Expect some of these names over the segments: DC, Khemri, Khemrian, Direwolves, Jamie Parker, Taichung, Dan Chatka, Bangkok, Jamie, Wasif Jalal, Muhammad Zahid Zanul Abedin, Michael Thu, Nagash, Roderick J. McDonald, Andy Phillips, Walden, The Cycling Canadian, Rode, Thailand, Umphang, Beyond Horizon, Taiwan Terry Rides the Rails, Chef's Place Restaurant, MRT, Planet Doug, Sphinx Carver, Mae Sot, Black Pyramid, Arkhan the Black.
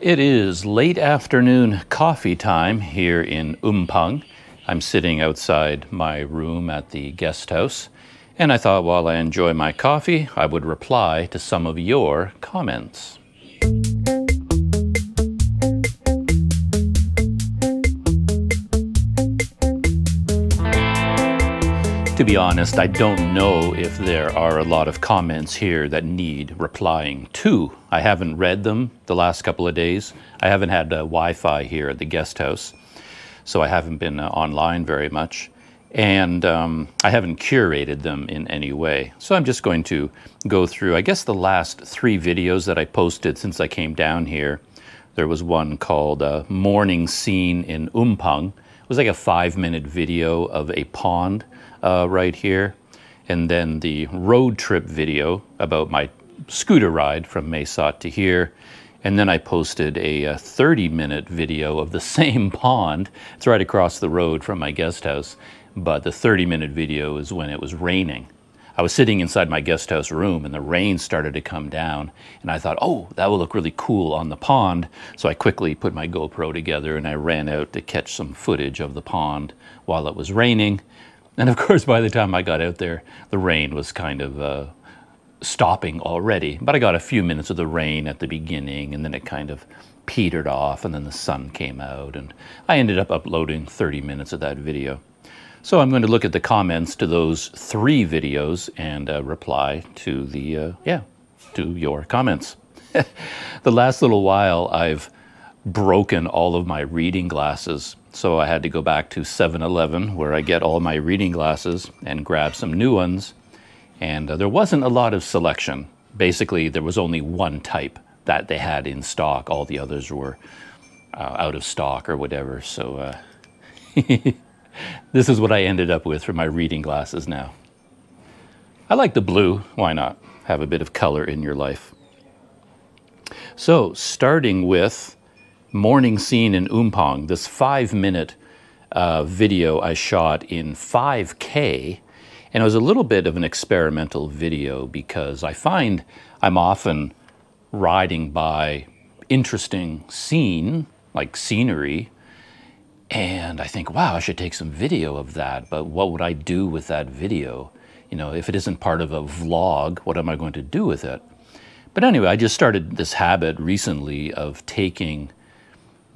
It is late afternoon coffee time here in Umphang. I'm sitting outside my room at the guest house, and I thought while I enjoy my coffee, I would reply to some of your comments. To be honest, I don't know if there are a lot of comments here that need replying to. I haven't read them the last couple of days. I haven't had Wi-Fi here at the guest house, so I haven't been online very much. And I haven't curated them in any way. So I'm just going to go through, I guess, the last three videos that I posted since I came down here. There was one called Morning Scene in Umphang. It was like a 5-minute video of a pond right here, and then the road trip video about my scooter ride from Mae Sot to here, and then I posted a 30-minute video of the same pond. It's right across the road from my guest house, but the 30-minute video is when it was raining. I was sitting inside my guest house room and the rain started to come down, and I thought, oh, that will look really cool on the pond, so I quickly put my GoPro together and I ran out to catch some footage of the pond while it was raining. And of course, by the time I got out there, the rain was kind of stopping already. But I got a few minutes of the rain at the beginning, and then it kind of petered off, and then the sun came out, and I ended up uploading 30 minutes of that video. So I'm going to look at the comments to those three videos and reply to the, to your comments. The last little while, I've broken all of my reading glasses. So I had to go back to 7-Eleven where I get all my reading glasses and grab some new ones. And there wasn't a lot of selection. Basically, there was only one type that they had in stock. All the others were out of stock or whatever. So this is what I ended up with for my reading glasses now. I like the blue. Why not? Have a bit of color in your life. So starting with Morning Scene in Umphang, this 5-minute video I shot in 5K, and it was a little bit of an experimental video because I find I'm often riding by interesting scene, like scenery, and I think, wow, I should take some video of that, but what would I do with that video? You know, if it isn't part of a vlog, what am I going to do with it? But anyway, I just started this habit recently of taking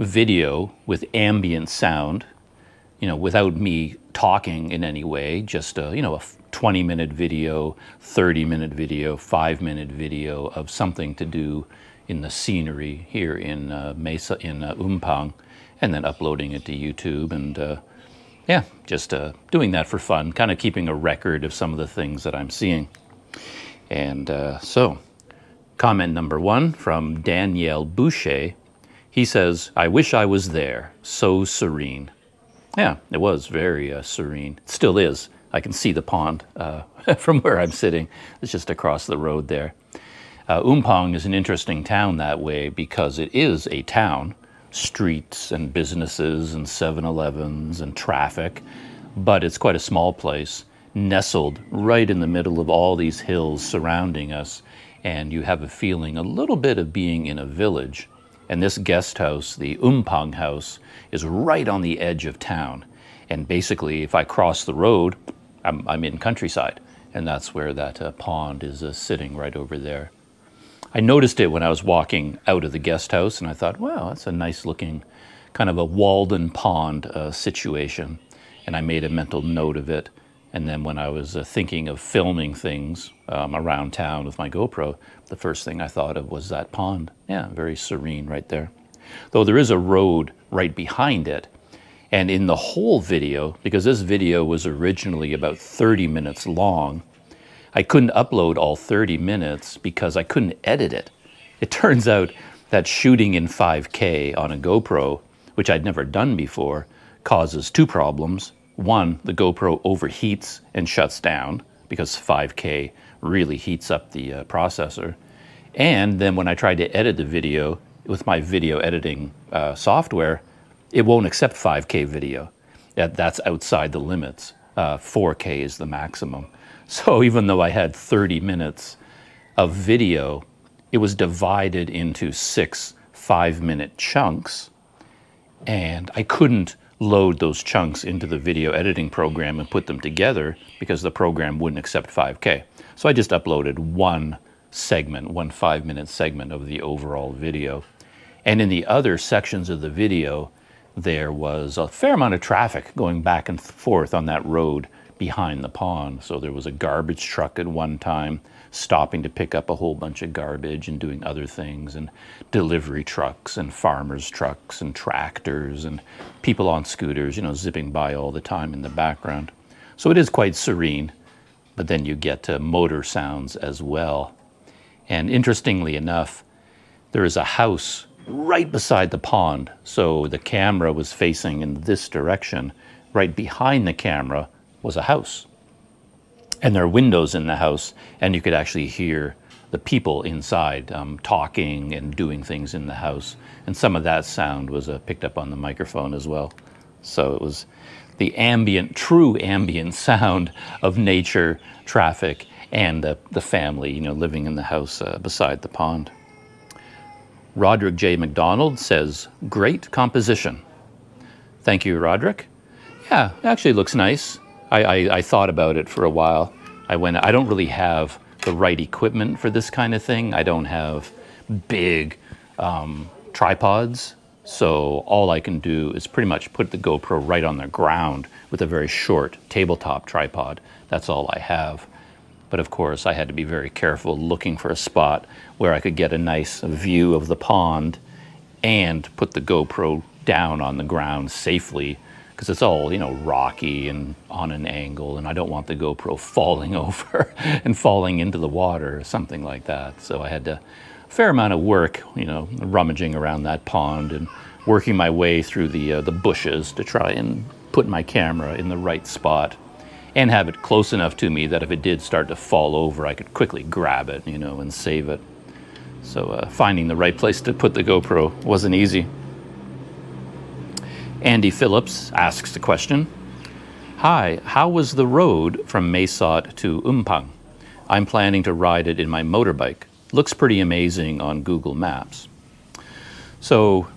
video with ambient sound, you know, without me talking in any way, just a, you know, a 20-minute video, 30-minute video, 5-minute video of something to do in the scenery here in Umphang, and then uploading it to YouTube and doing that for fun, kind of keeping a record of some of the things that I'm seeing. And so comment number one from Danielle Boucher. He says, I wish I was there. So serene. Yeah, it was very serene. It still is. I can see the pond from where I'm sitting. It's just across the road there. Umphang is an interesting town that way because it is a town. Streets and businesses and 7-Elevens and traffic. But it's quite a small place, nestled right in the middle of all these hills surrounding us. And you have a feeling a little bit of being in a village. And this guest house, the Umphang house, is right on the edge of town. And basically, if I cross the road, I'm in countryside. And that's where that pond is sitting right over there. I noticed it when I was walking out of the guest house, and I thought, wow, that's a nice looking kind of a Walden pond situation. And I made a mental note of it. And then when I was thinking of filming things around town with my GoPro, the first thing I thought of was that pond. Yeah, very serene right there. Though there is a road right behind it. And in the whole video, because this video was originally about 30 minutes long, I couldn't upload all 30 minutes because I couldn't edit it. It turns out that shooting in 5K on a GoPro, which I'd never done before, causes two problems. One, the GoPro overheats and shuts down because 5K really heats up the processor. And then when I tried to edit the video with my video editing software, it won't accept 5K video. That's outside the limits. 4K is the maximum. So even though I had 30 minutes of video, it was divided into 6 5-minute chunks, and I couldn't load those chunks into the video editing program and put them together because the program wouldn't accept 5K. So I just uploaded one segment, one 5-minute segment of the overall video. And in the other sections of the video, there was a fair amount of traffic going back and forth on that road behind the pond. So there was a garbage truck at one time stopping to pick up a whole bunch of garbage and doing other things, and delivery trucks and farmers trucks and tractors and people on scooters, you know, zipping by all the time in the background. So it is quite serene, but then you get motor sounds as well. And interestingly enough, there is a house right beside the pond. So the camera was facing in this direction. Right behind the camera was a house. And there are windows in the house, and you could actually hear the people inside talking and doing things in the house. And some of that sound was picked up on the microphone as well. So it was the ambient, true ambient sound of nature, traffic, and the family, you know, living in the house beside the pond. Roderick J. McDonald says, great composition. Thank you, Roderick. Yeah, it actually looks nice. I thought about it for a while. I don't really have the right equipment for this kind of thing. I don't have big tripods. So all I can do is pretty much put the GoPro right on the ground with a very short tabletop tripod. That's all I have. But of course, I had to be very careful looking for a spot where I could get a nice view of the pond and put the GoPro down on the ground safely, because it's all, you know, rocky and on an angle, and I don't want the GoPro falling over and falling into the water or something like that. So I had a fair amount of work, you know, rummaging around that pond and working my way through the bushes to try and put my camera in the right spot and have it close enough to me that if it did start to fall over, I could quickly grab it, you know, and save it. So finding the right place to put the GoPro wasn't easy. Andy Phillips asks the question, hi, how was the road from Mae Sot to Umphang? I'm planning to ride it in my motorbike. Looks pretty amazing on Google Maps. So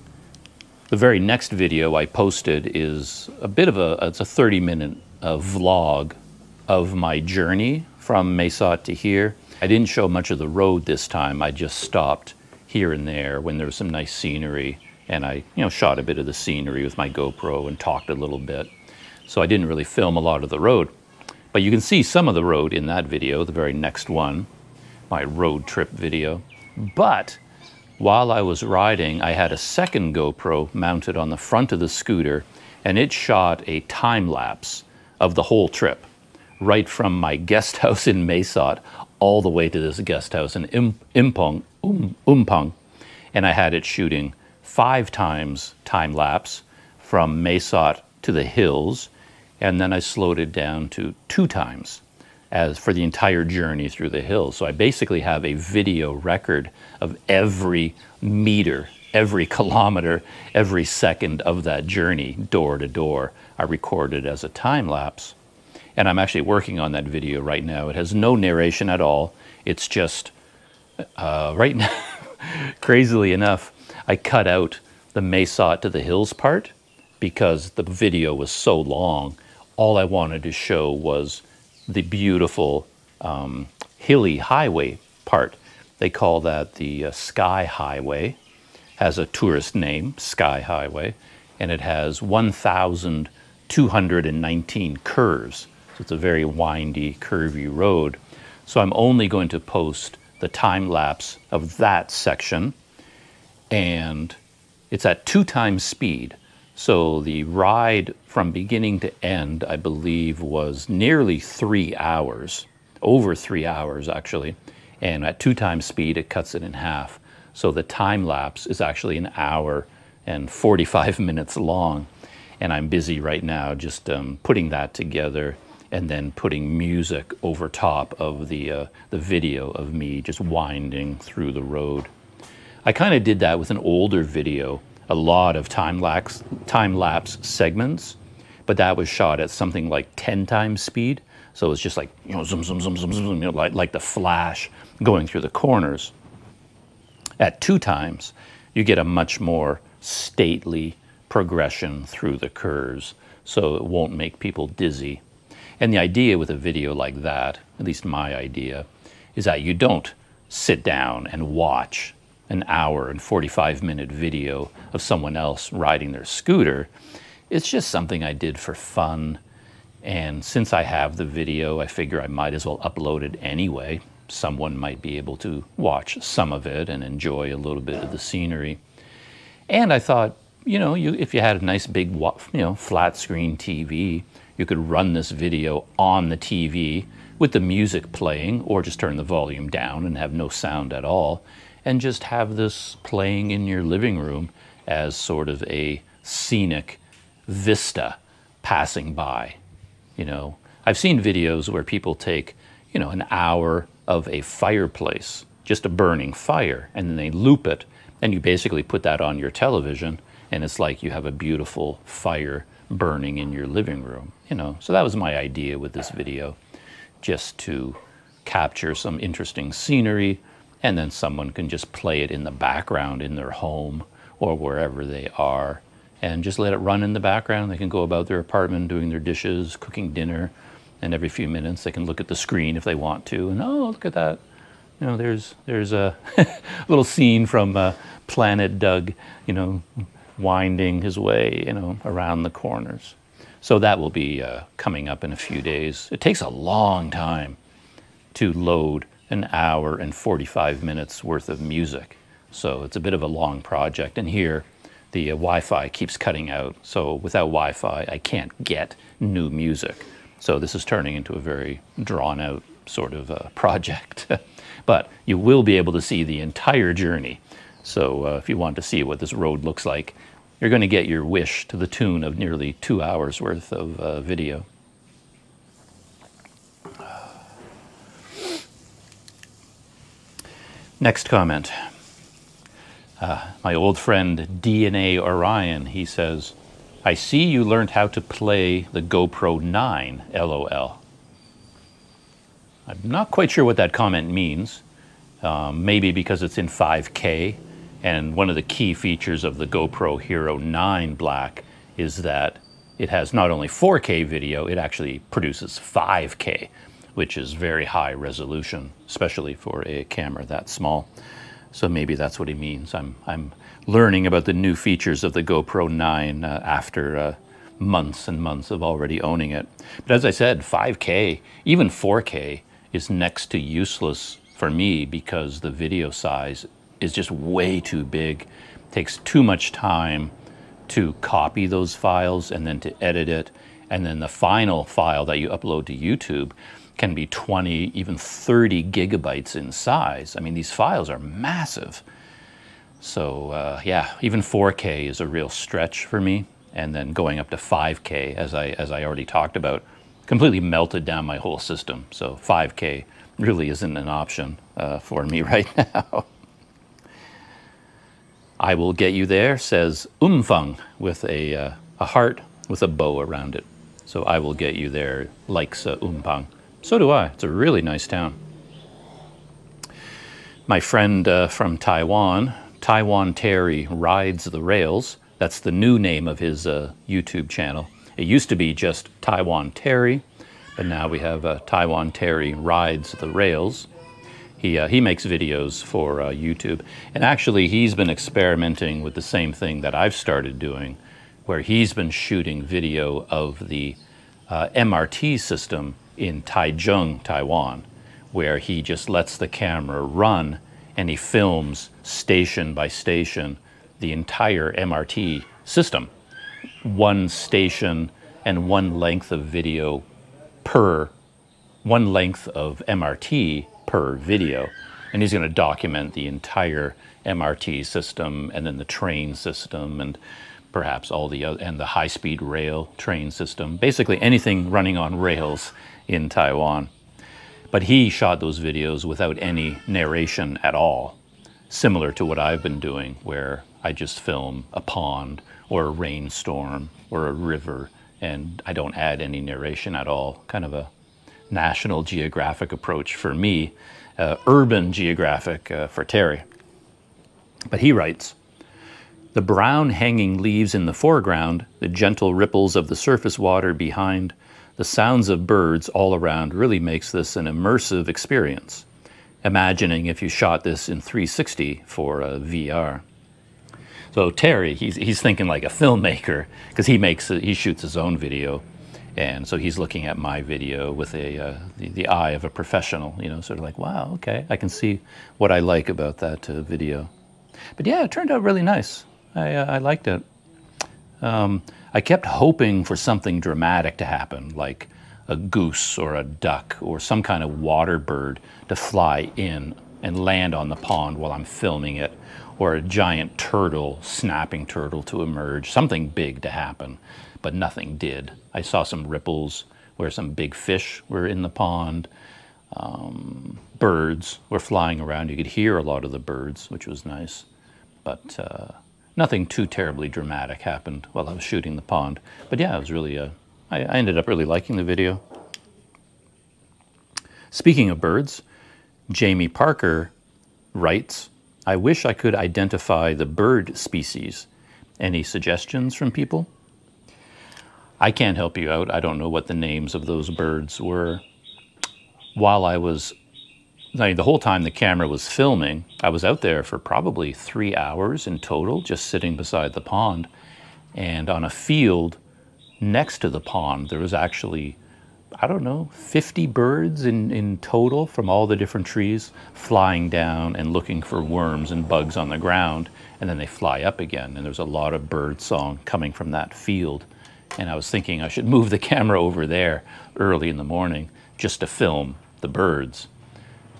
the very next video I posted is a bit of it's a 30-minute vlog of my journey from Mae Sot to here. I didn't show much of the road this time. I just stopped here and there when there was some nice scenery. And I, you know, shot a bit of the scenery with my GoPro and talked a little bit. So I didn't really film a lot of the road. But you can see some of the road in that video, the very next one, my road trip video. But while I was riding, I had a second GoPro mounted on the front of the scooter, and it shot a time lapse of the whole trip, right from my guest house in Mae Sot all the way to this guest house in Umphang. And I had it shooting 5 times time lapse from Mae Sot to the hills, and then I slowed it down to 2 times as for the entire journey through the hills. So I basically have a video record of every meter, every kilometer, every second of that journey, door to door. I recorded as a time lapse, and I'm actually working on that video right now. It has no narration at all. It's just right now, crazily enough, I cut out the Mae Sot to the hills part because the video was so long. All I wanted to show was the beautiful hilly highway part. They call that the Sky Highway. Has a tourist name, Sky Highway, and it has 1,219 curves. So it's a very windy, curvy road. So I'm only going to post the time lapse of that section, and it's at 2 times speed. So the ride from beginning to end, I believe, was nearly 3 hours, over 3 hours actually. And at 2 times speed, it cuts it in half. So the time lapse is actually 1 hour and 45 minutes long. And I'm busy right now just putting that together and then putting music over top of the video of me just winding through the road. I kind of did that with an older video, a lot of time lapse segments, but that was shot at something like 10 times speed. So it's just like, you know, zoom, zoom, zoom, zoom, zoom, you know, like the flash going through the corners. At 2 times, you get a much more stately progression through the curves, so it won't make people dizzy. And the idea with a video like that, at least my idea, is that you don't sit down and watch an hour and 45-minute video of someone else riding their scooter. It's just something I did for fun. And since I have the video, I figure I might as well upload it anyway. Someone might be able to watch some of it and enjoy a little bit of the scenery. And I thought, you know, if you had a nice big, flat screen TV, you could run this video on the TV with the music playing, or just turn the volume down and have no sound at all, and just have this playing in your living room as sort of a scenic vista passing by. You know, I've seen videos where people take, you know, an hour of a fireplace, just a burning fire, and then they loop it, and you basically put that on your television, and it's like you have a beautiful fire burning in your living room, you know. So that was my idea with this video, just to capture some interesting scenery, and then someone can just play it in the background in their home or wherever they are, and just let it run in the background. They can go about their apartment, doing their dishes, cooking dinner, and every few minutes they can look at the screen if they want to, and oh, look at that. You know, there's a little scene from Planet Doug, you know, winding his way, you know, around the corners. So that will be coming up in a few days. It takes a long time to load an hour and 45 minutes worth of music. So it's a bit of a long project. And here, the Wi-Fi keeps cutting out. So without Wi-Fi, I can't get new music. So this is turning into a very drawn out sort of project. But you will be able to see the entire journey. So if you want to see what this road looks like, you're going to get your wish to the tune of nearly 2 hours worth of video. Next comment. My old friend DNA Orion, he says, I see you learned how to play the GoPro 9, LOL. I'm not quite sure what that comment means. Maybe because it's in 5K. And one of the key features of the GoPro Hero 9 Black is that it has not only 4K video, it actually produces 5K, which is very high resolution, especially for a camera that small. So maybe that's what he means. I'm learning about the new features of the GoPro 9 after months and months of already owning it. But as I said, 5K, even 4K, is next to useless for me because the video size is just way too big. It takes too much time to copy those files and then to edit it. And then the final file that you upload to YouTube can be 20, even 30 gigabytes in size. I mean, these files are massive. So yeah, even 4K is a real stretch for me. And then going up to 5K, as I already talked about, completely melted down my whole system. So 5K really isn't an option for me right now. I will get you there, says Umphang, with a heart with a bow around it. So I will get you there, likes Umphang. So do I. It's a really nice town. My friend from Taiwan, Taiwan Terry Rides the Rails. That's the new name of his YouTube channel. It used to be just Taiwan Terry, but now we have Taiwan Terry Rides the Rails. He makes videos for YouTube, and actually he's been experimenting with the same thing that I've started doing, where he's been shooting video of the MRT system in Taichung, Taiwan, where he just lets the camera run and he films station by station the entire MRT system. One station and one length of video per, one length of MRT per video, and he's going to document the entire MRT system, and then the train system, and perhaps all the other, and the high-speed rail train system, basically anything running on rails in Taiwan. But he shot those videos without any narration at all, similar to what I've been doing, where I just film a pond or a rainstorm or a river, and I don't add any narration at all. Kind of a National Geographic approach for me, urban geographic for Terry. But he writes, The brown hanging leaves in the foreground, the gentle ripples of the surface water behind, the sounds of birds all around really makes this an immersive experience. Imagining if you shot this in 360 for VR. So Terry, he's thinking like a filmmaker because he shoots his own video, and so he's looking at my video with the eye of a professional, you know, sort of like, wow, okay, I can see what I like about that video. But yeah, it turned out really nice. I liked it. I kept hoping for something dramatic to happen, like a goose or a duck or some kind of water bird to fly in and land on the pond while I'm filming it, or a giant turtle, snapping turtle, to emerge, something big to happen, but nothing did. I saw some ripples where some big fish were in the pond. Birds were flying around. You could hear a lot of the birds, which was nice, but nothing too terribly dramatic happened while I was shooting the pond. But yeah, it was really I ended up really liking the video. Speaking of birds, Jamie Parker writes, I wish I could identify the bird species. Any suggestions from people? I can't help you out. I don't know what the names of those birds were. While I was, I mean, the whole time the camera was filming, I was out there for probably 3 hours in total, just sitting beside the pond. And on a field next to the pond, there was actually, I don't know, 50 birds in total from all the different trees, flying down and looking for worms and bugs on the ground, and then they fly up again, and there's a lot of bird song coming from that field. And I was thinking I should move the camera over there early in the morning just to film the birds.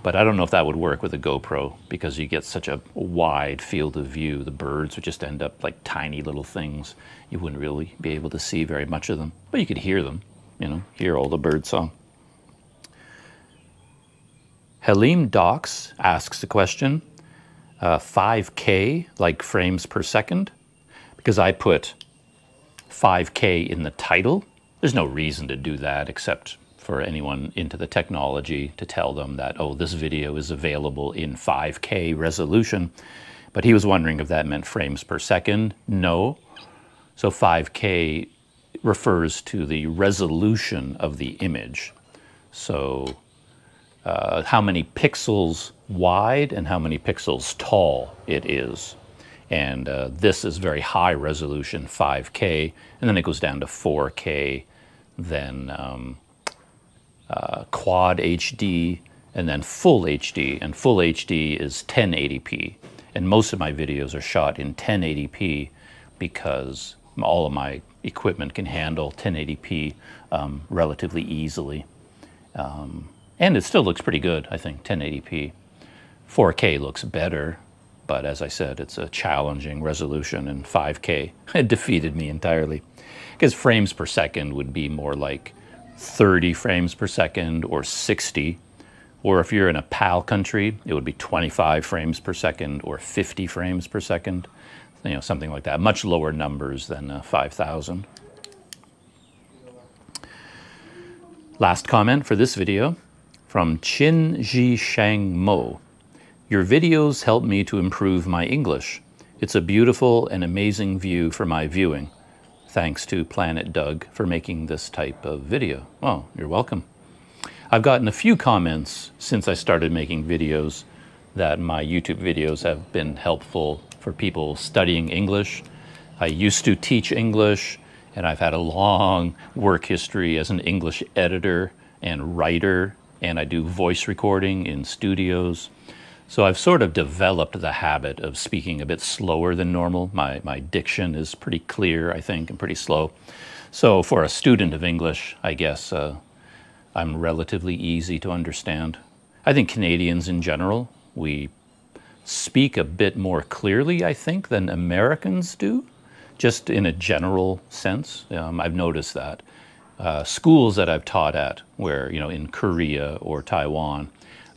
But I don't know if that would work with a GoPro, because you get such a wide field of view. The birds would just end up like tiny little things. You wouldn't really be able to see very much of them, but you could hear them, you know, hear all the bird song. Halim Docs asks the question, 5K, like frames per second? Because I put 5K in the title. There's no reason to do that except for anyone into the technology to tell them that, oh, this video is available in 5K resolution. But he was wondering if that meant frames per second. No. So 5K refers to the resolution of the image. So how many pixels wide and how many pixels tall it is. And this is very high resolution, 5K, and then it goes down to 4K, then quad HD, and then full HD, and full HD is 1080p. And most of my videos are shot in 1080p because all of my equipment can handle 1080p relatively easily. And it still looks pretty good, I think, 1080p. 4K looks better, but as I said, it's a challenging resolution, and 5K it defeated me entirely, because frames per second would be more like 30 frames per second or 60, or if you're in a PAL country, it would be 25 frames per second or 50 frames per second, you know, something like that. Much lower numbers than 5,000. Last comment for this video from Chin Zhisheng Mo. Your videos help me to improve my English. It's a beautiful and amazing view for my viewing. Thanks to Planet Doug for making this type of video. Oh, you're welcome. I've gotten a few comments since I started making videos that my YouTube videos have been helpful for people studying English. I used to teach English, and I've had a long work history as an English editor and writer, and I do voice recording in studios. So I've sort of developed the habit of speaking a bit slower than normal. My diction is pretty clear, I think, and pretty slow. So for a student of English, I guess I'm relatively easy to understand. I think Canadians in general, we speak a bit more clearly, I think, than Americans do, just in a general sense. I've noticed that. Schools that I've taught at, where, you know, in Korea or Taiwan,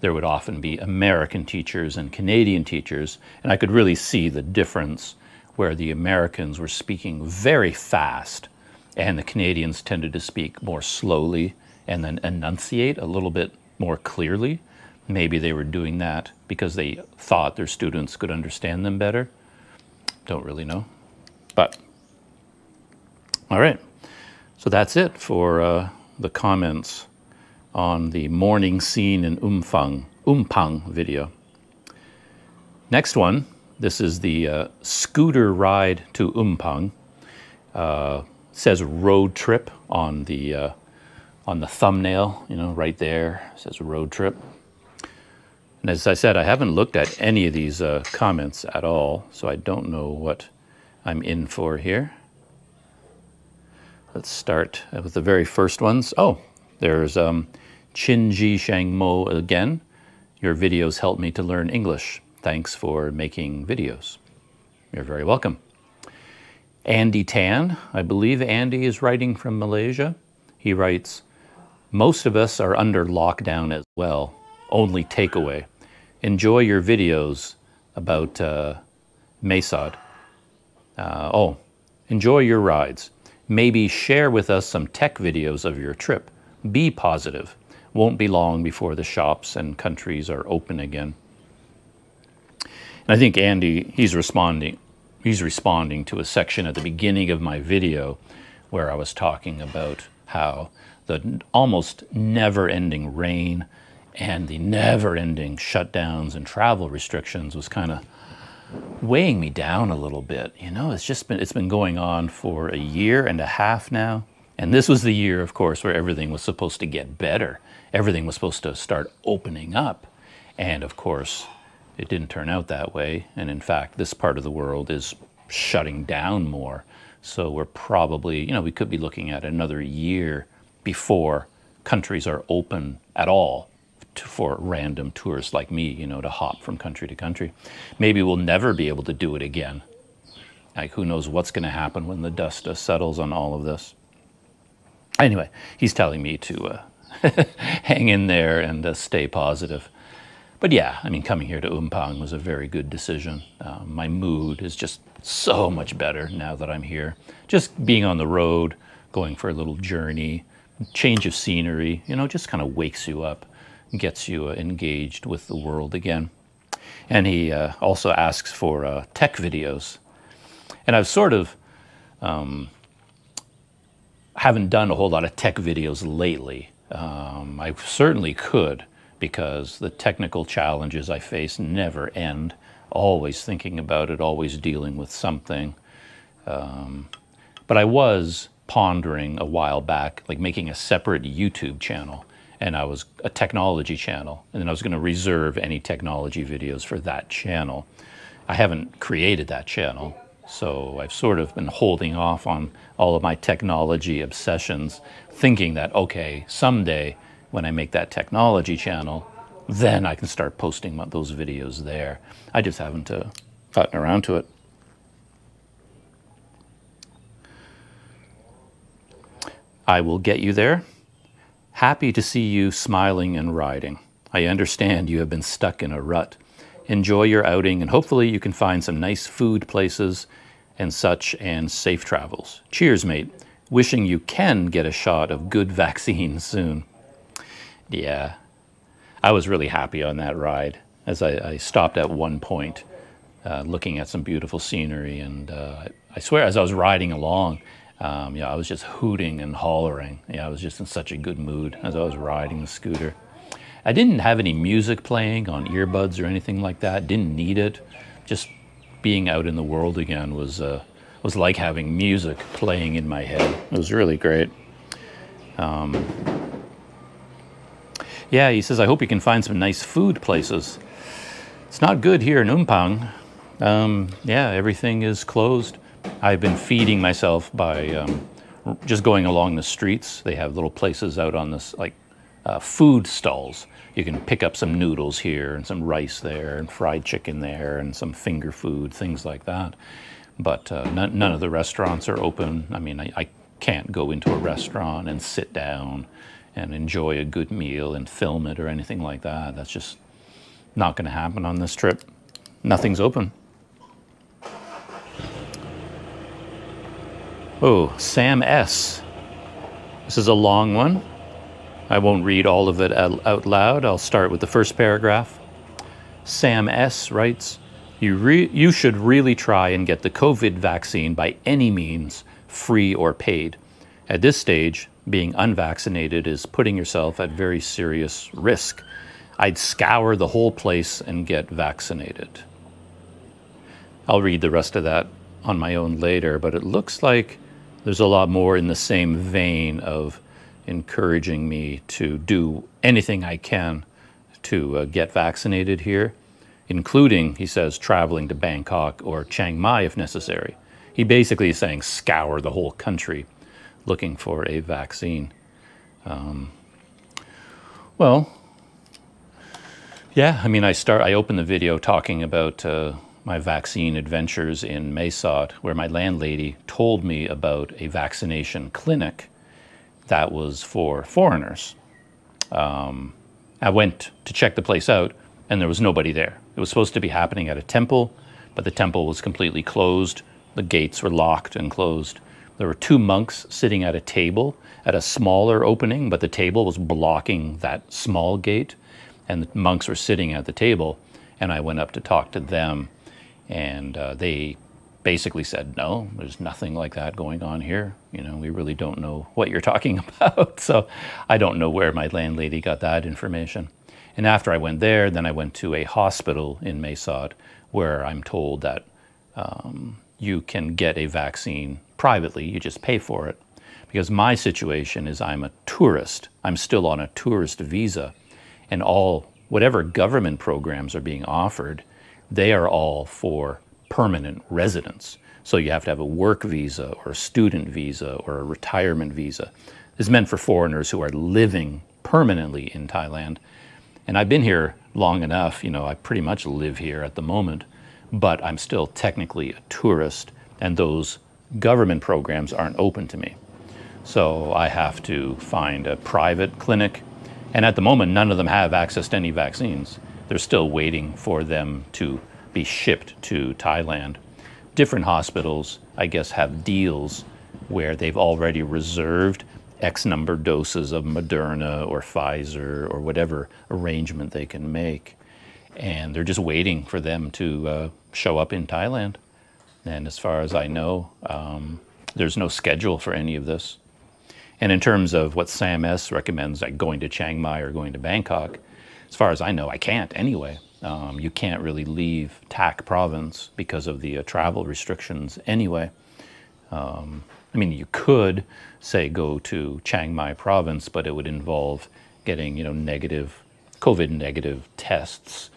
there would often be American teachers and Canadian teachers, and I could really see the difference where the Americans were speaking very fast and the Canadians tended to speak more slowly and then enunciate a little bit more clearly. Maybe they were doing that because they thought their students could understand them better. Don't really know. But, all right. So that's it for the comments on the morning scene in Umphang video. Next one, this is the scooter ride to Umphang. Says road trip on the thumbnail, you know, right there. It says road trip. And as I said, I haven't looked at any of these comments at all, so I don't know what I'm in for here. Let's start with the very first ones. Oh, there's Chin Zhisheng Mo again. Your videos helped me to learn English. Thanks for making videos. You're very welcome. Andy Tan, I believe Andy is writing from Malaysia. He writes, most of us are under lockdown as well. Only takeaway. Enjoy your videos about Mae Sot. Enjoy your rides. Maybe share with us some tech videos of your trip. Be positive. Won't be long before the shops and countries are open again. And I think Andy, he's responding to a section at the beginning of my video where I was talking about how the almost never-ending rain and the never-ending shutdowns and travel restrictions was kind of weighing me down a little bit. You know, it's been going on for a year and a half now. And this was the year, of course, where everything was supposed to get better. Everything was supposed to start opening up. And of course, it didn't turn out that way. And in fact, this part of the world is shutting down more. So we're probably, you know, we could be looking at another year before countries are open at all. For random tourists like me, you know, to hop from country to country. Maybe we'll never be able to do it again. Like, who knows what's going to happen when the dust settles on all of this. Anyway, he's telling me to hang in there and stay positive. But yeah, I mean, coming here to Umphang was a very good decision. My mood is just so much better now that I'm here. Just being on the road, going for a little journey, change of scenery, you know, just kind of wakes you up. Gets you engaged with the world again. And he also asks for tech videos. And I've sort of haven't done a whole lot of tech videos lately. I certainly could, because the technical challenges I face never end. Always thinking about it, always dealing with something. But I was pondering a while back, like making a separate YouTube channel. And I was a technology channel, and then I was going to reserve any technology videos for that channel. I haven't created that channel, so I've sort of been holding off on all of my technology obsessions, thinking that, okay, someday when I make that technology channel, then I can start posting those videos there. I just haven't gotten around to it. I will get you there. Happy to see you smiling and riding. I understand you have been stuck in a rut. Enjoy your outing, and hopefully you can find some nice food places and such, and safe travels. Cheers, mate. Wishing you can get a shot of good vaccine soon. Yeah, I was really happy on that ride, as I stopped at one point looking at some beautiful scenery, and I swear as I was riding along, yeah, I was just hooting and hollering. Yeah, I was just in such a good mood as I was riding the scooter. I didn't have any music playing on earbuds or anything like that. Didn't need it. Just being out in the world again was like having music playing in my head. It was really great. Yeah, he says, I hope you can find some nice food places. It's not good here in Umphang. Yeah, everything is closed. I've been feeding myself by just going along the streets. They have little places out on this, like food stalls. You can pick up some noodles here and some rice there and fried chicken there and some finger food, things like that. But none of the restaurants are open. I mean, I can't go into a restaurant and sit down and enjoy a good meal and film it or anything like that. That's just not going to happen on this trip. Nothing's open. Oh, Sam S. This is a long one. I won't read all of it out loud. I'll start with the first paragraph. Sam S. writes, You should really try and get the COVID vaccine by any means, free or paid. At this stage, being unvaccinated is putting yourself at very serious risk. I'd scour the whole place and get vaccinated. I'll read the rest of that on my own later, but it looks like there's a lot more in the same vein of encouraging me to do anything I can to get vaccinated here, including, he says, traveling to Bangkok or Chiang Mai if necessary. He basically is saying scour the whole country looking for a vaccine. Well, yeah, I mean, I open the video talking about my vaccine adventures in Mae Sot, where my landlady told me about a vaccination clinic that was for foreigners. I went to check the place out and there was nobody there. It was supposed to be happening at a temple, but the temple was completely closed. The gates were locked and closed. There were two monks sitting at a table at a smaller opening, but the table was blocking that small gate, and the monks were sitting at the table, and I went up to talk to them, and they basically said, no, there's nothing like that going on here. You know, we really don't know what you're talking about. So I don't know where my landlady got that information. And after I went there, then I went to a hospital in Mae Sot where I'm told that you can get a vaccine privately, you just pay for it. Because my situation is I'm a tourist. I'm still on a tourist visa, and whatever government programs are being offered, they are all for permanent residence. So you have to have a work visa or a student visa or a retirement visa. It's meant for foreigners who are living permanently in Thailand. And I've been here long enough, you know, I pretty much live here at the moment, but I'm still technically a tourist, and those government programs aren't open to me. So I have to find a private clinic. And at the moment, none of them have access to any vaccines. They're still waiting for them to be shipped to Thailand. Different hospitals, I guess, have deals where they've already reserved X number of doses of Moderna or Pfizer or whatever arrangement they can make. And they're just waiting for them to show up in Thailand. And as far as I know, there's no schedule for any of this. And in terms of what Sam S recommends, like going to Chiang Mai or going to Bangkok, as far as I know, I can't anyway. You can't really leave Thak province because of the travel restrictions anyway. I mean, you could say go to Chiang Mai province, but it would involve getting, you know, COVID negative tests,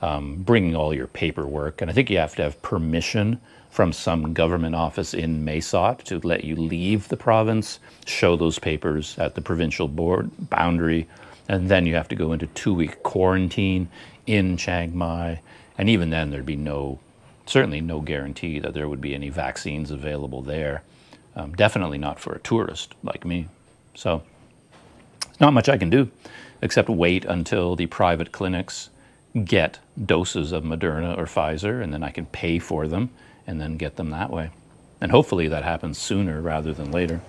bringing all your paperwork. And I think you have to have permission from some government office in Mae Sot to let you leave the province, show those papers at the provincial boundary, and then you have to go into 2-week quarantine in Chiang Mai. And even then there'd be certainly no guarantee that there would be any vaccines available there. Definitely not for a tourist like me. So there's not much I can do except wait until the private clinics get doses of Moderna or Pfizer, and then I can pay for them and then get them that way. And hopefully that happens sooner rather than later.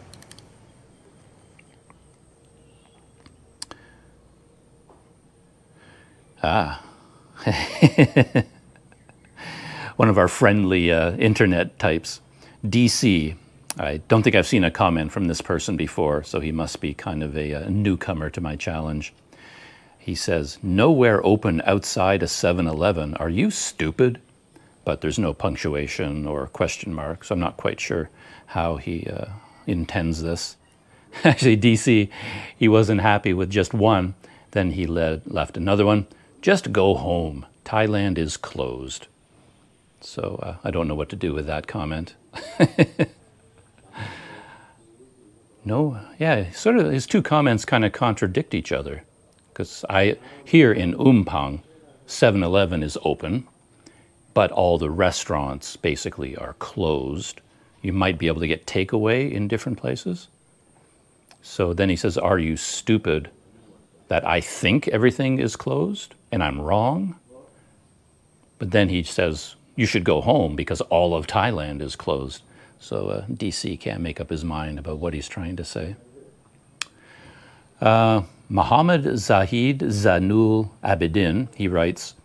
Ah. One of our friendly internet types, DC. I don't think I've seen a comment from this person before, so he must be kind of a newcomer to my challenge. He says, nowhere open outside a 7-Eleven. Are you stupid? But there's no punctuation or question mark, so I'm not quite sure how he intends this. Actually, DC, he wasn't happy with just one. Then he left another one. Just go home. Thailand is closed. So I don't know what to do with that comment. No, yeah, sort of his two comments kind of contradict each other. Because here in Umphang, 7-Eleven is open, but all the restaurants basically are closed. You might be able to get takeaway in different places. So then he says, are you stupid that I think everything is closed and I'm wrong? But then he says, you should go home because all of Thailand is closed. So DC can't make up his mind about what he's trying to say. Muhammad Zahid Zanul Abedin, he writes,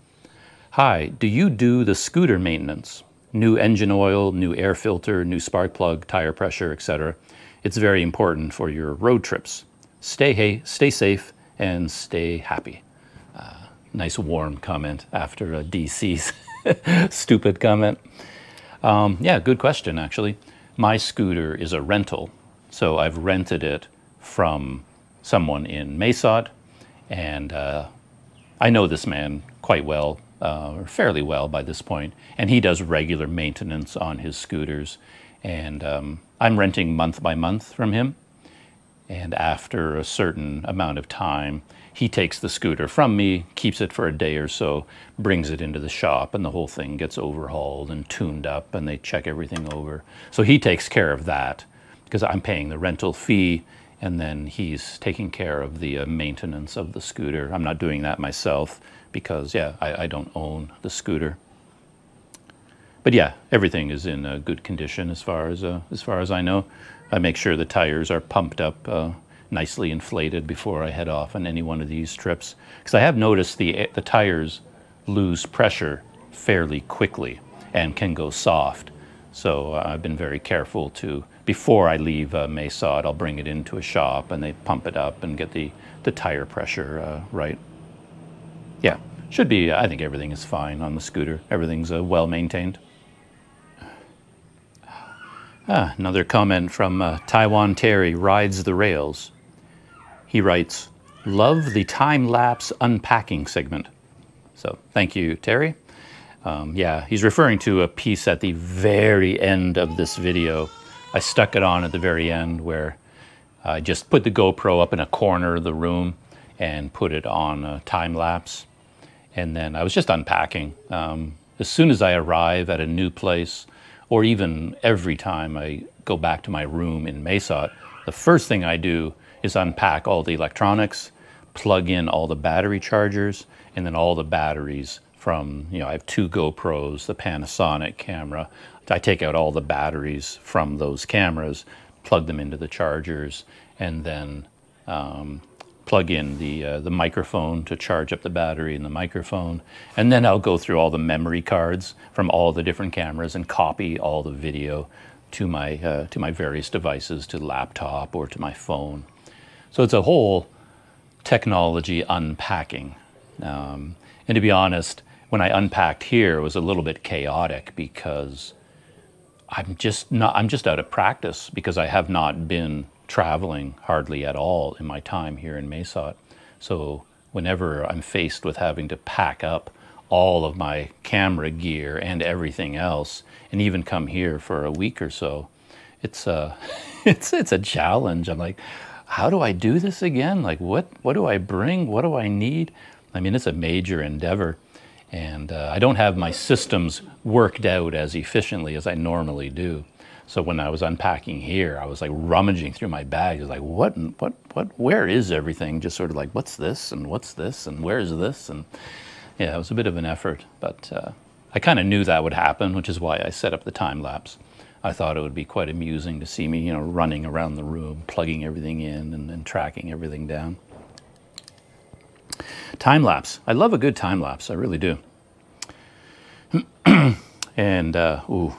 Hi, do you do the scooter maintenance? New engine oil, new air filter, new spark plug, tire pressure, etc. It's very important for your road trips. Stay safe and stay happy. Nice warm comment after a DC's stupid comment. Yeah, good question actually. My scooter is a rental, so I've rented it from someone in Mae Sot, and I know this man quite well, or fairly well by this point, and he does regular maintenance on his scooters, and I'm renting month by month from him, and after a certain amount of time he takes the scooter from me, keeps it for a day or so, brings it into the shop, and the whole thing gets overhauled and tuned up, and they check everything over. So he takes care of that because I'm paying the rental fee, and then he's taking care of the maintenance of the scooter. I'm not doing that myself because, yeah, I don't own the scooter. But yeah, everything is in good condition as far as I know. I make sure the tires are pumped up, nicely inflated before I head off on any one of these trips, because I have noticed the tires lose pressure fairly quickly and can go soft. So I've been very careful to, before I leave Mae Sot, I'll bring it into a shop and they pump it up and get the tire pressure right. Yeah, should be, I think everything is fine on the scooter. Everything's well maintained. Another comment from Taiwan Terry Rides the Rails. He writes, love the time-lapse unpacking segment. So thank you, Terry. Yeah, he's referring to a piece at the very end of this video. I stuck it on at the very end where I just put the GoPro up in a corner of the room and put it on a time-lapse. And then I was just unpacking. As soon as I arrive at a new place, or even every time I go back to my room in Mae Sot, the first thing I do is unpack all the electronics, plug in all the battery chargers, and then all the batteries from, you know, I have two GoPros, the Panasonic camera. I take out all the batteries from those cameras, plug them into the chargers, and then plug in the microphone to charge up the battery in the microphone. And then I'll go through all the memory cards from all the different cameras and copy all the video to my various devices, to the laptop or to my phone. So it's a whole technology unpacking. And to be honest, when I unpacked here, it was a little bit chaotic because I'm just out of practice, because I have not been traveling hardly at all in my time here in Mae Sot. So whenever I'm faced with having to pack up all of my camera gear and everything else, and even come here for a week or so, it's a challenge. I'm like, how do I do this again? Like, what do I bring? What do I need? I mean, it's a major endeavor, and I don't have my systems worked out as efficiently as I normally do. So when I was unpacking here, I was like rummaging through my bags. I was like, what, where is everything? Just sort of like, what's this, and where is this? And yeah, it was a bit of an effort, but I kind of knew that would happen, which is why I set up the time lapse. I thought it would be quite amusing to see me, you know, running around the room, plugging everything in and tracking everything down. Time lapse. I love a good time lapse. I really do. And, ooh.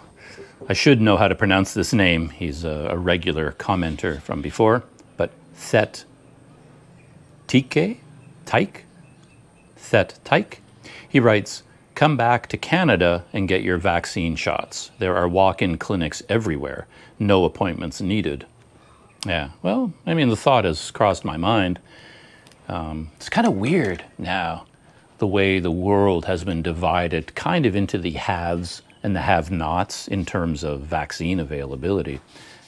I should know how to pronounce this name. He's a regular commenter from before, but Thet Tike? Tyke? Thet Tyke? He writes, come back to Canada and get your vaccine shots. There are walk-in clinics everywhere. No appointments needed. Yeah, well, I mean, the thought has crossed my mind. It's kind of weird now, the way the world has been divided kind of into the haves and the have-nots in terms of vaccine availability,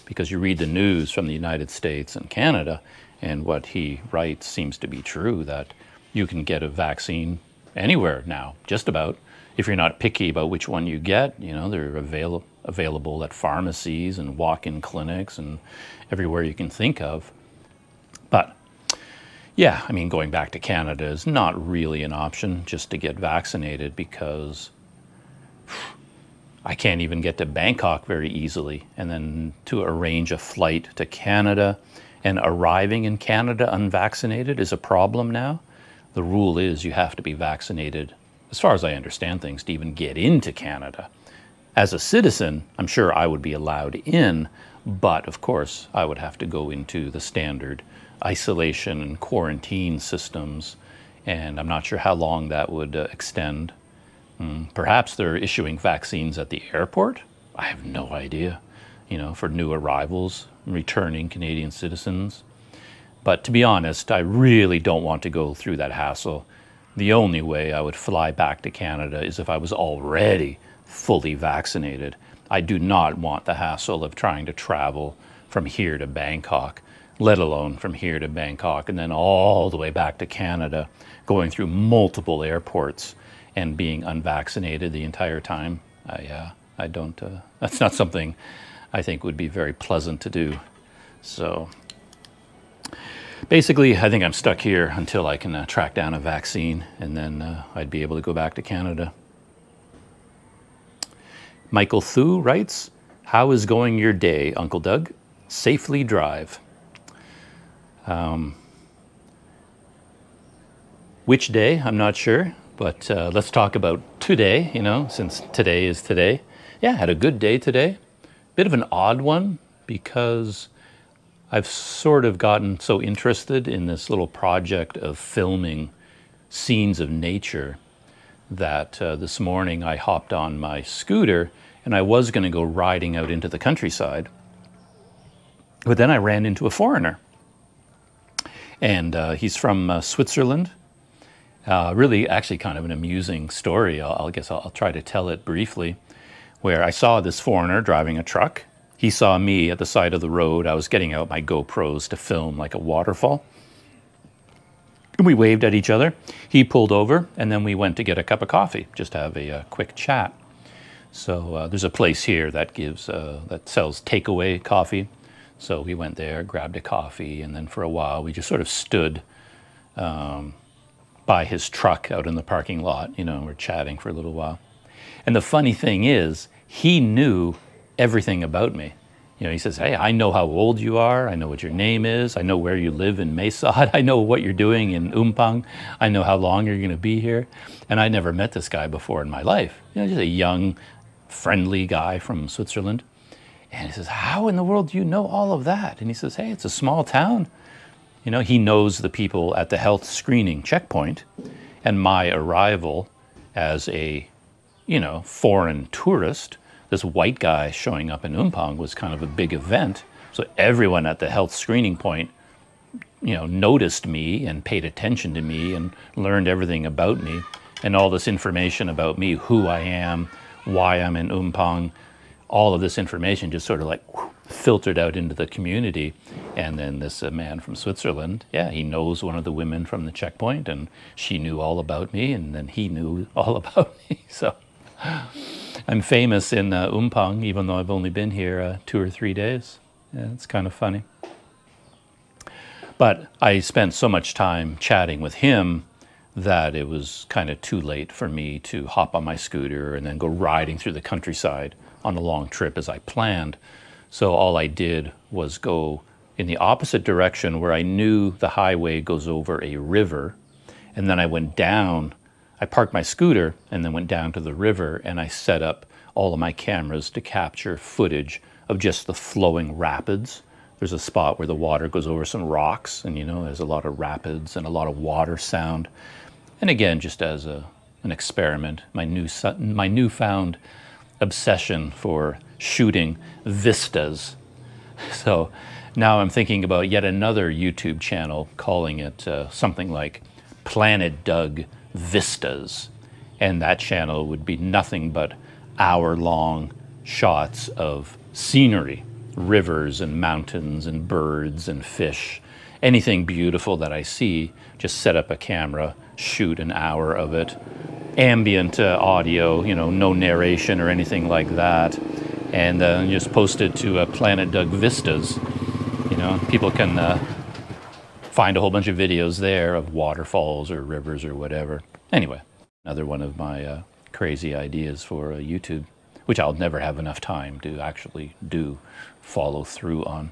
because you read the news from the United States and Canada, and what he writes seems to be true, that you can get a vaccine anywhere now, just about, if you're not picky about which one you get. You know, they're available at pharmacies and walk-in clinics and everywhere you can think of. But yeah, I mean, going back to Canada is not really an option just to get vaccinated, because I can't even get to Bangkok very easily, and then to arrange a flight to Canada, and arriving in Canada unvaccinated is a problem now. The rule is you have to be vaccinated as far as I understand things, to even get into Canada. As a citizen, I'm sure I would be allowed in, but of course I would have to go into the standard isolation and quarantine systems, and I'm not sure how long that would extend. Perhaps they're issuing vaccines at the airport? I have no idea, you know, for new arrivals, returning Canadian citizens. But to be honest, I really don't want to go through that hassle. The only way I would fly back to Canada is if I was already fully vaccinated. I do not want the hassle of trying to travel from here to Bangkok, let alone from here to Bangkok and then all the way back to Canada, going through multiple airports and being unvaccinated the entire time. I don't, that's not something I think would be very pleasant to do. So basically, I think I'm stuck here until I can track down a vaccine, and then I'd be able to go back to Canada. Michael Thu writes, "How is going your day, Uncle Doug? Safely drive." Which day? I'm not sure, but let's talk about today, you know, since today is today. Yeah, I had a good day today. Bit of an odd one because I've sort of gotten so interested in this little project of filming scenes of nature that this morning I hopped on my scooter and I was going to go riding out into the countryside. But then I ran into a foreigner. And he's from Switzerland. Really, actually kind of an amusing story. I guess I'll try to tell it briefly, where I saw this foreigner driving a truck. He saw me at the side of the road. I was getting out my GoPros to film like a waterfall. We waved at each other. He pulled over, and then we went to get a cup of coffee, just have a quick chat. So there's a place here that gives, that sells takeaway coffee. So we went there, grabbed a coffee, and then for a while we just sort of stood by his truck out in the parking lot, you know, we're chatting for a little while. And the funny thing is, he knew everything about me. You know, he says, "Hey, I know how old you are, I know what your name is, I know where you live in Mae Sot, I know what you're doing in Umphang, I know how long you're going to be here." And I never met this guy before in my life. You know, just a young, friendly guy from Switzerland. And he says, "How in the world do you know all of that?" And he says, "Hey, it's a small town." You know, he knows the people at the health screening checkpoint, and my arrival as a, you know, foreign tourist, this white guy showing up in Umphang was kind of a big event. So everyone at the health screening point, you know, noticed me and paid attention to me and learned everything about me. And all this information about me, who I am, why I'm in Umphang, all of this information just sort of like whoosh, filtered out into the community. And then this man from Switzerland, yeah, he knows one of the women from the checkpoint, and she knew all about me, and then he knew all about me. So I'm famous in Umphang, even though I've only been here 2 or 3 days. Yeah, it's kind of funny. But I spent so much time chatting with him that it was kind of too late for me to hop on my scooter and then go riding through the countryside on a long trip as I planned. So all I did was go in the opposite direction where I knew the highway goes over a river. And then I went down, I parked my scooter and then went down to the river, and I set up all of my cameras to capture footage of just the flowing rapids. There's a spot where the water goes over some rocks, and you know, there's a lot of rapids and a lot of water sound. And again, just as an experiment, my newfound obsession for shooting vistas. So now I'm thinking about yet another YouTube channel, calling it something like Planet Doug Vistas. And that channel would be nothing but hour-long shots of scenery, rivers and mountains and birds and fish. Anything beautiful that I see, just set up a camera, shoot an hour of it. Ambient audio, you know, no narration or anything like that. And just post it to Planet Doug Vistas. You know, people can find a whole bunch of videos there of waterfalls or rivers or whatever. Anyway, another one of my crazy ideas for YouTube, which I'll never have enough time to actually do follow through on.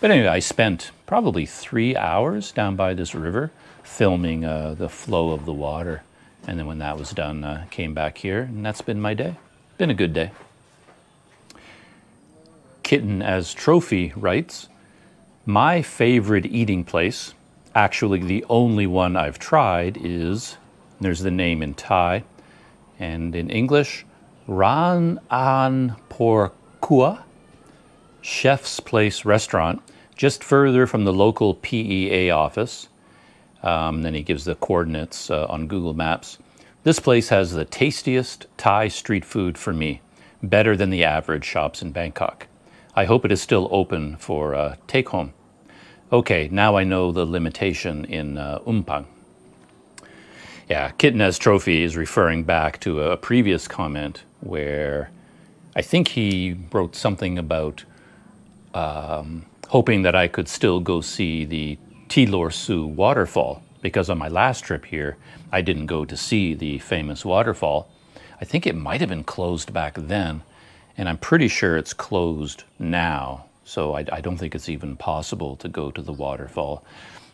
But anyway, I spent probably 3 hours down by this river filming the flow of the water. And then when that was done, came back here, and that's been my day. Been a good day. Kitten as Trophy writes, my favorite eating place, actually the only one I've tried, is, there's the name in Thai, and in English, Ran An Por Kua, Chef's Place Restaurant, just further from the local PEA office. Then he gives the coordinates on Google Maps. This place has the tastiest Thai street food for me, better than the average shops in Bangkok. I hope it is still open for take home. Okay, now I know the limitation in Umphang. Yeah, Kitten as Trophy is referring back to a previous comment where I think he wrote something about hoping that I could still go see the Tilor Su waterfall, because on my last trip here, I didn't go to see the famous waterfall. I think it might have been closed back then, and I'm pretty sure it's closed now, so I don't think it's even possible to go to the waterfall.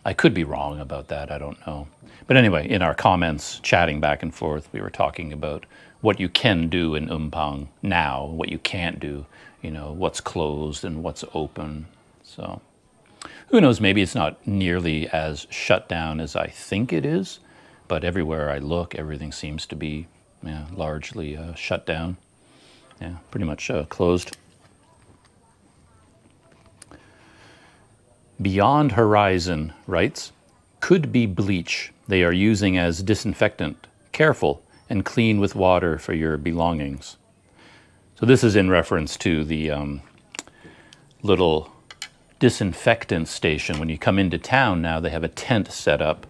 I could be wrong about that, I don't know. But anyway, in our comments, chatting back and forth, we were talking about what you can do in Umphang now, what you can't do, you know, what's closed and what's open, so. Who knows, maybe it's not nearly as shut down as I think it is, but everywhere I look, everything seems to be largely shut down. Yeah, pretty much closed. Beyond Horizon writes, could be bleach they are using as disinfectant. Careful and clean with water for your belongings. So this is in reference to the little disinfectant station. When you come into town now, they have a tent set up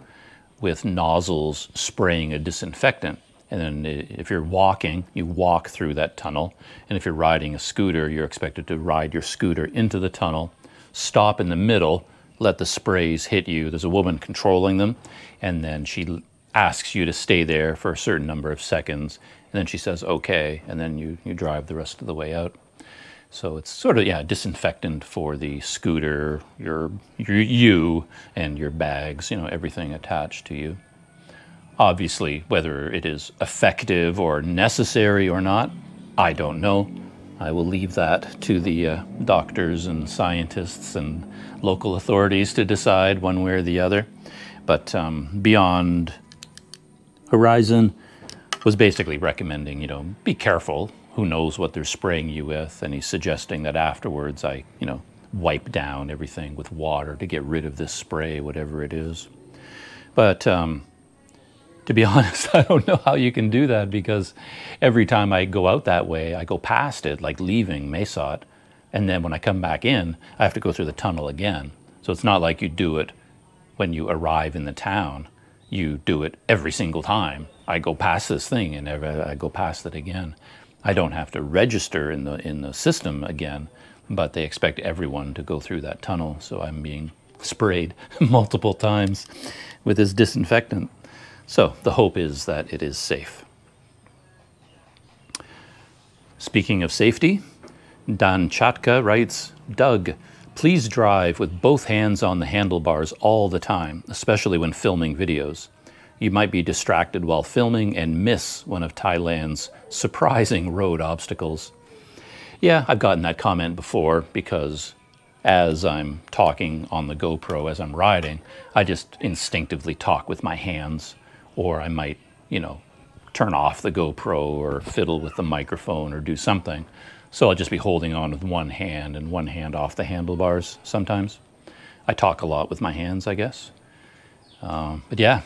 with nozzles spraying a disinfectant. And then if you're walking, you walk through that tunnel. And if you're riding a scooter, you're expected to ride your scooter into the tunnel, stop in the middle, let the sprays hit you. There's a woman controlling them. And then she asks you to stay there for a certain number of seconds. And then she says, okay. And then you drive the rest of the way out. So it's sort of, yeah, disinfectant for the scooter, you and your bags, you know, everything attached to you. Obviously, whether it is effective or necessary or not, I don't know. I will leave that to the doctors and scientists and local authorities to decide one way or the other. But Beyond Horizon was basically recommending, you know, be careful. Who knows what they're spraying you with, and he's suggesting that afterwards I, you know, wipe down everything with water to get rid of this spray, whatever it is. But to be honest, I don't know how you can do that, because every time I go out that way, I go past it, like leaving Mae Sot, and then when I come back in, I have to go through the tunnel again. So it's not like you do it when you arrive in the town. You do it every single time. I go past this thing and I go past it again. I don't have to register in the system again, but they expect everyone to go through that tunnel, so I'm being sprayed multiple times with this disinfectant. So the hope is that it is safe. Speaking of safety, Dan Chatka writes, Doug, please drive with both hands on the handlebars all the time, especially when filming videos. You might be distracted while filming and miss one of Thailand's surprising road obstacles. Yeah, I've gotten that comment before, because as I'm talking on the GoPro, as I'm riding, I just instinctively talk with my hands, or I might, you know, turn off the GoPro or fiddle with the microphone or do something. So I'll just be holding on with one hand and one hand off the handlebars sometimes. I talk a lot with my hands, I guess. But yeah.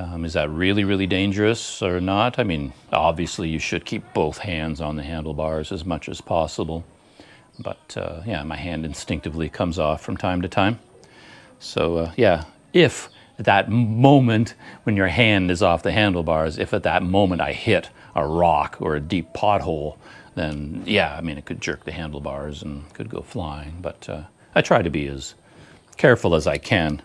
Is that really, really dangerous or not? I mean, obviously you should keep both hands on the handlebars as much as possible. But yeah, my hand instinctively comes off from time to time. So yeah, if at that moment when your hand is off the handlebars, if at that moment I hit a rock or a deep pothole, then yeah, I mean, it could jerk the handlebars and could go flying. But I try to be as careful as I can.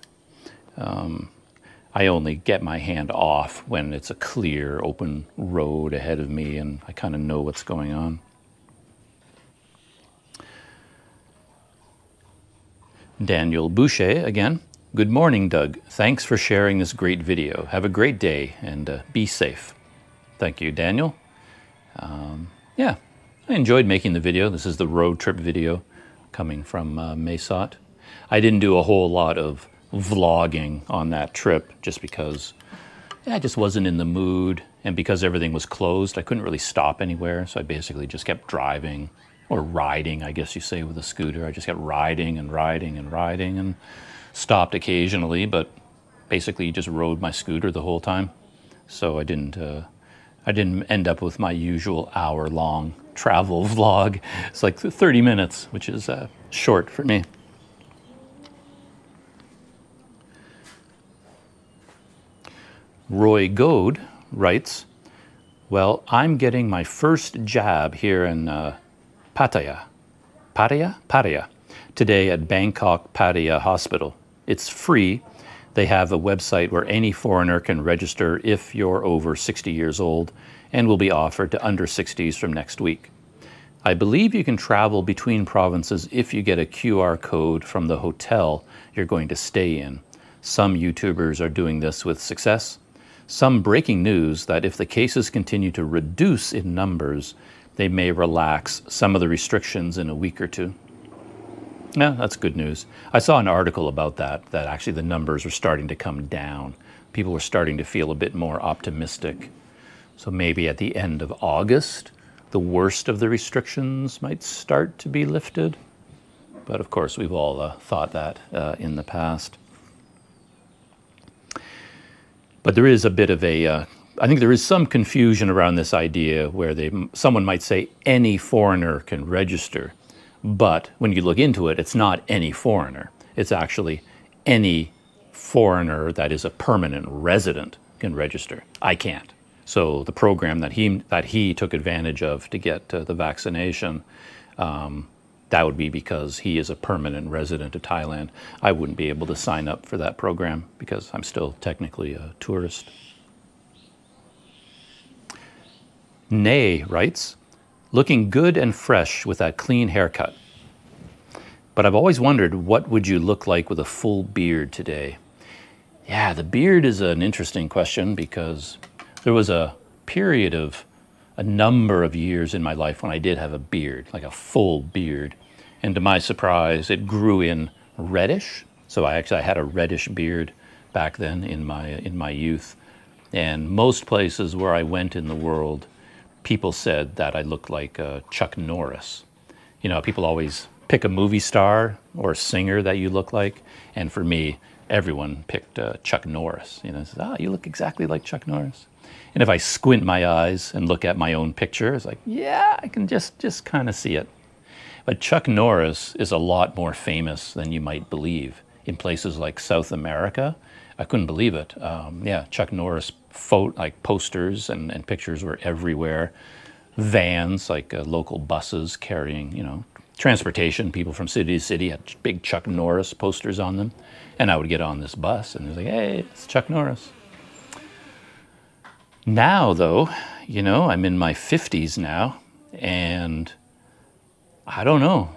I only get my hand off when it's a clear, open road ahead of me and I kind of know what's going on. Danielle Boucher, again, Good morning, Doug. Thanks for sharing this great video. Have a great day and be safe. Thank you, Daniel. Yeah, I enjoyed making the video. This is the road trip video coming from Mae Sot. I didn't do a whole lot of vlogging on that trip just because I just wasn't in the mood, and because everything was closed, I couldn't really stop anywhere, so I basically just kept driving or riding, I guess you say, with a scooter. I just kept riding and riding and riding and stopped occasionally, but basically just rode my scooter the whole time. So I didn't end up with my usual hour-long travel vlog. It's like 30 minutes, which is short for me. Roy Goad writes, well, I'm getting my first jab here in Pattaya today at Bangkok Pattaya Hospital. It's free. They have a website where any foreigner can register if you're over 60 years old, and will be offered to under 60s from next week. I believe you can travel between provinces if you get a QR code from the hotel you're going to stay in. Some YouTubers are doing this with success. Some breaking news that if the cases continue to reduce in numbers, they may relax some of the restrictions in a week or two. Yeah, that's good news. I saw an article about that actually the numbers are starting to come down. People are starting to feel a bit more optimistic. So maybe at the end of August, the worst of the restrictions might start to be lifted. But of course, we've all thought that in the past. But there is a bit of a, I think there is some confusion around this idea where someone might say any foreigner can register. But when you look into it, it's not any foreigner. It's actually any foreigner that is a permanent resident can register. I can't. So the program that he took advantage of to get the vaccination, that would be because he is a permanent resident of Thailand. I wouldn't be able to sign up for that program because I'm still technically a tourist. Nay writes, looking good and fresh with that clean haircut. But I've always wondered, what would you look like with a full beard today? Yeah, the beard is an interesting question because there was a period of a number of years in my life when I did have a beard, like a full beard. And to my surprise, it grew in reddish. So I had a reddish beard back then in my youth. And most places where I went in the world, people said that I looked like Chuck Norris. You know, people always pick a movie star or a singer that you look like, and for me, everyone picked Chuck Norris. You know, says, "Ah, you look exactly like Chuck Norris." And if I squint my eyes and look at my own picture, it's like, yeah, I can just kind of see it. But Chuck Norris is a lot more famous than you might believe in places like South America. I couldn't believe it. Yeah, Chuck Norris posters and pictures were everywhere. Vans, like local buses carrying, you know, transportation, people from city to city had big Chuck Norris posters on them. And I would get on this bus and they're like, hey, it's Chuck Norris. Now though, you know, I'm in my 50s now, and I don't know,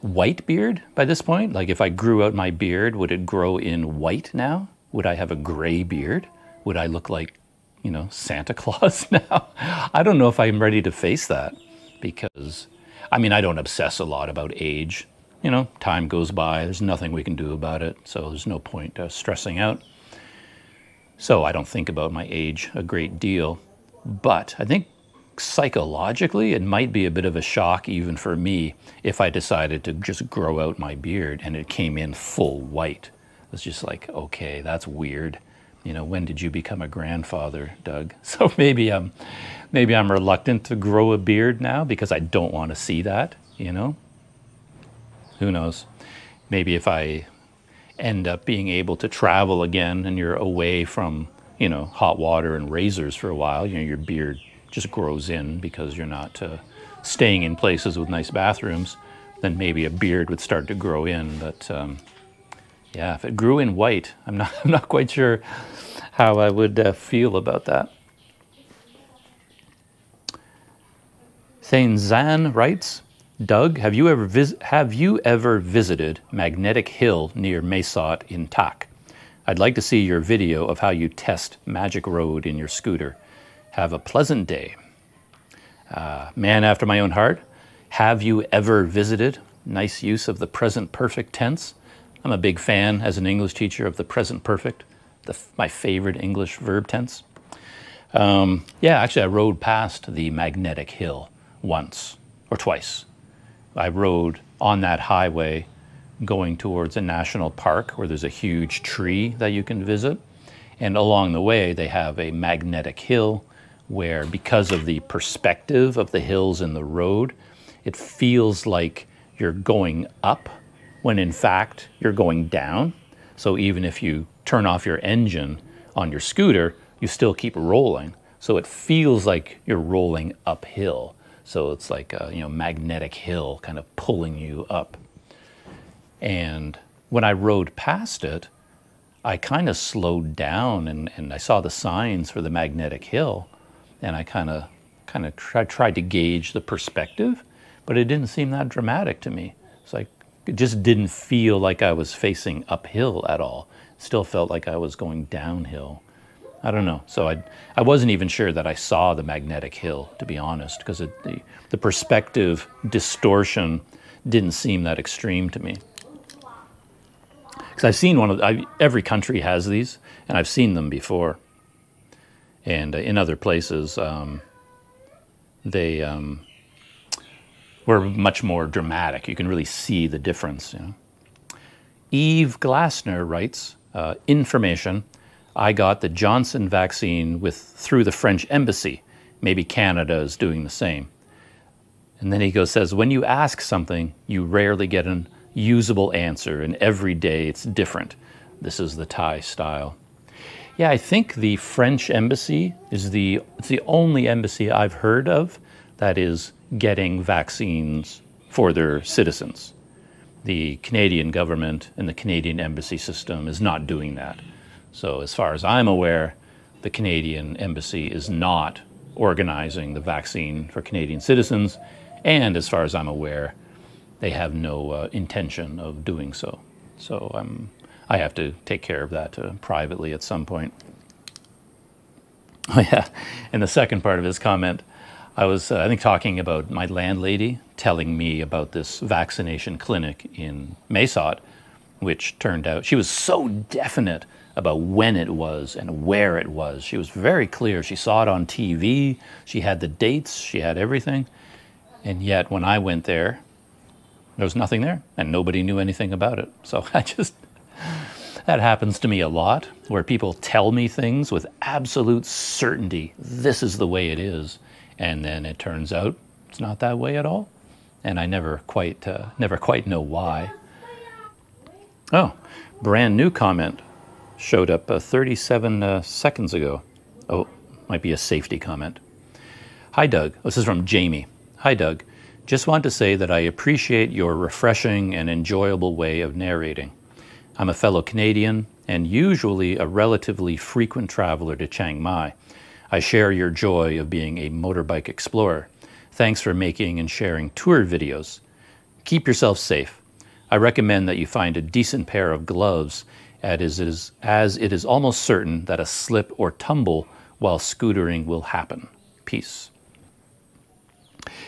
white beard by this point? Like if I grew out my beard, would it grow in white now? Would I have a gray beard? Would I look like, you know, Santa Claus now? I don't know if I'm ready to face that because, I mean, I don't obsess a lot about age. You know, time goes by, there's nothing we can do about it, so there's no point stressing out. So I don't think about my age a great deal, but I think psychologically it might be a bit of a shock even for me if I decided to just grow out my beard and it came in full white. It's just like, okay, that's weird. You know, when did you become a grandfather, Doug? So maybe I'm reluctant to grow a beard now because I don't want to see that, you know? Who knows? Maybe if I end up being able to travel again and you're away from, you know, hot water and razors for a while, you know, your beard just grows in because you're not staying in places with nice bathrooms, then maybe a beard would start to grow in. But yeah, if it grew in white, I'm not quite sure how I would feel about that. Thane Zan writes, Doug, have you ever visited Magnetic Hill near Mae Sot in Tak? I'd like to see your video of how you test Magic Road in your scooter. Have a pleasant day. Man after my own heart, have you ever visited? Nice use of the present perfect tense. I'm a big fan as an English teacher of the present perfect, my favorite English verb tense. Yeah, actually I rode past the Magnetic Hill once or twice. I rode on that highway going towards a national park where there's a huge tree that you can visit. And along the way, they have a magnetic hill where, because of the perspective of the hills and the road, it feels like you're going up when in fact you're going down. So even if you turn off your engine on your scooter, you still keep rolling. So it feels like you're rolling uphill. So it's like a, you know, magnetic hill kind of pulling you up. And when I rode past it, I kind of slowed down and I saw the signs for the magnetic hill, and I kind of tried to gauge the perspective, but it didn't seem that dramatic to me. It's like, it just didn't feel like I was facing uphill at all. It still felt like I was going downhill. I don't know. So I wasn't even sure that I saw the magnetic hill, to be honest, because the perspective distortion didn't seem that extreme to me. Because I've seen one of every country has these, and I've seen them before. And in other places, they were much more dramatic. You can really see the difference. You know? Eve Glassner writes, information, I got the Johnson vaccine through the French embassy. Maybe Canada is doing the same. And then he says, when you ask something, you rarely get an usable answer, and every day it's different. This is the Thai style. Yeah, I think the French embassy is it's the only embassy I've heard of that is getting vaccines for their citizens. The Canadian government and the Canadian embassy system is not doing that. So as far as I'm aware, the Canadian embassy is not organizing the vaccine for Canadian citizens, and as far as I'm aware, they have no intention of doing so. So I have to take care of that privately at some point. Oh yeah, and the second part of his comment, I was, I think, talking about my landlady telling me about this vaccination clinic in Mae Sot, which turned out, she was so definite about when it was and where it was. She was very clear. She saw it on TV. She had the dates. She had everything. And yet when I went there, there was nothing there, and nobody knew anything about it. So that happens to me a lot, where people tell me things with absolute certainty, this is the way it is, and then it turns out it's not that way at all, and I never quite know why. Oh, brand new comment showed up 37 seconds ago. Oh, might be a safety comment. Hi, Doug. This is from Jamie. Hi, Doug. Just want to say that I appreciate your refreshing and enjoyable way of narrating. I'm a fellow Canadian and usually a relatively frequent traveler to Chiang Mai. I share your joy of being a motorbike explorer. Thanks for making and sharing tour videos. Keep yourself safe. I recommend that you find a decent pair of gloves, as it is almost certain that a slip or tumble while scootering will happen. Peace.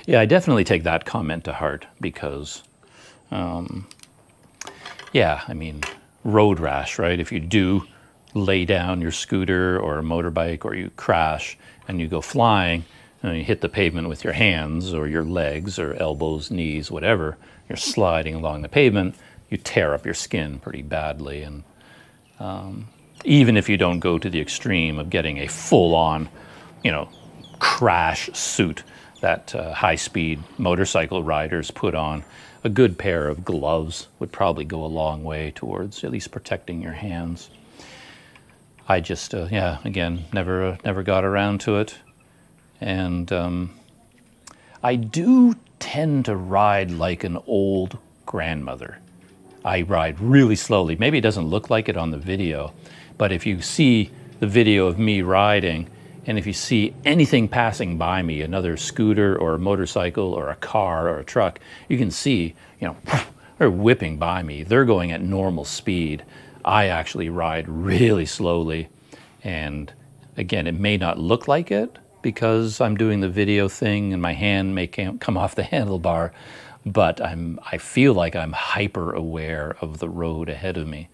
Yeah, I definitely take that comment to heart because, yeah, I mean, road rash, right? If you do lay down your scooter or a motorbike, or you crash and you go flying and you hit the pavement with your hands or your legs or elbows, knees, whatever, you're sliding along the pavement, you tear up your skin pretty badly. And even if you don't go to the extreme of getting a full-on, you know, crash suit that high-speed motorcycle riders put on, a good pair of gloves would probably go a long way towards at least protecting your hands. I just, yeah, again, never got around to it. And I do tend to ride like an old grandmother. I ride really slowly. Maybe it doesn't look like it on the video, but if you see the video of me riding, and if you see anything passing by me, another scooter or a motorcycle or a car or a truck, you can see, you know, they're whipping by me. They're going at normal speed. I actually ride really slowly. And again, it may not look like it because I'm doing the video thing and my hand may come off the handlebar, but I feel like I'm hyper aware of the road ahead of me.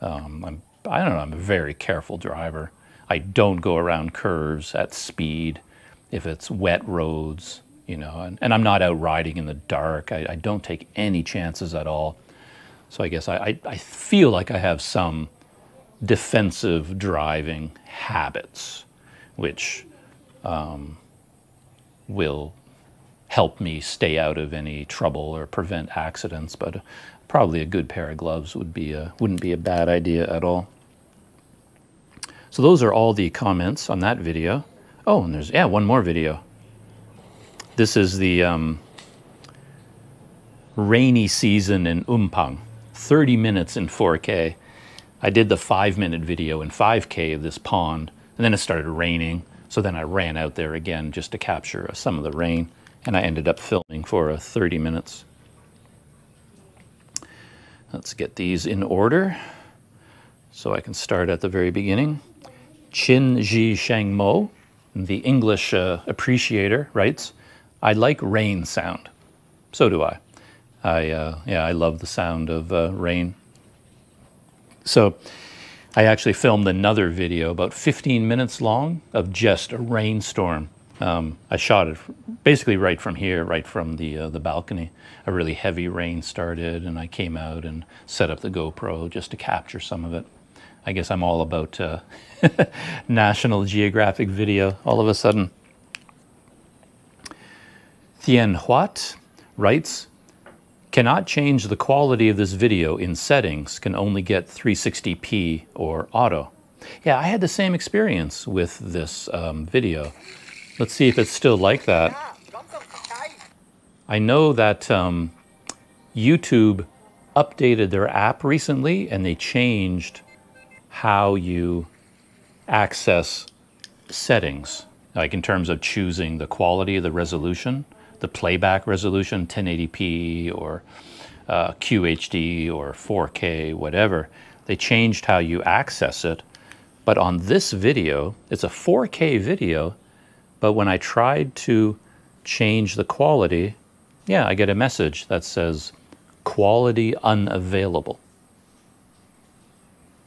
I don't know, I'm a very careful driver. I don't go around curves at speed if it's wet roads, you know, and I'm not out riding in the dark. I don't take any chances at all. So I guess I feel like I have some defensive driving habits, which will help me stay out of any trouble or prevent accidents, but probably a good pair of gloves would be wouldn't be a bad idea at all. So those are all the comments on that video. Oh, and there's, yeah, one more video. This is the rainy season in Umphang, 30 minutes in 4K. I did the 5-minute video in 5K of this pond, and then it started raining. So then I ran out there again just to capture some of the rain, and I ended up filming for 30 minutes. Let's get these in order. So I can start at the very beginning. Chin Zhisheng Mo, the English appreciator, writes, "I like rain sound." So do I. I love the sound of rain. So I actually filmed another video about 15 minutes long of just a rainstorm. I shot it basically right from here, right from the balcony. A really heavy rain started, and I came out and set up the GoPro just to capture some of it. I guess I'm all about National Geographic video all of a sudden. Thien Huat writes, "Cannot change the quality of this video in settings, can only get 360p or auto." Yeah, I had the same experience with this video. Let's see if it's still like that. I know that YouTube updated their app recently and they changed how you access settings, like in terms of choosing the quality of the resolution, the playback resolution, 1080p or QHD or 4K, whatever. They changed how you access it. But on this video, it's a 4K video, but when I tried to change the quality, yeah, I get a message that says, "Quality unavailable."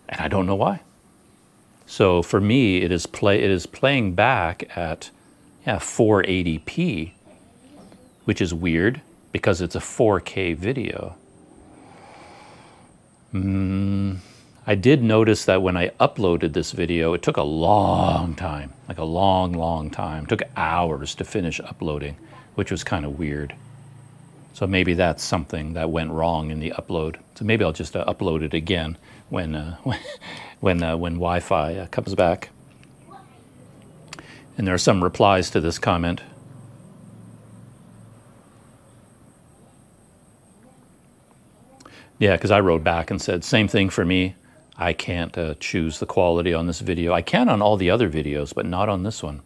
And I don't know why. So for me, it is playing back at 480p, which is weird because it's a 4K video. I did notice that when I uploaded this video, it took a long time, like a long, long time. It took hours to finish uploading, which was kind of weird. So maybe that's something that went wrong in the upload. So maybe I'll just upload it again when Wi-Fi comes back. And there are some replies to this comment. Yeah, because I wrote back and said, "Same thing for me. I can't choose the quality on this video. I can on all the other videos, but not on this one."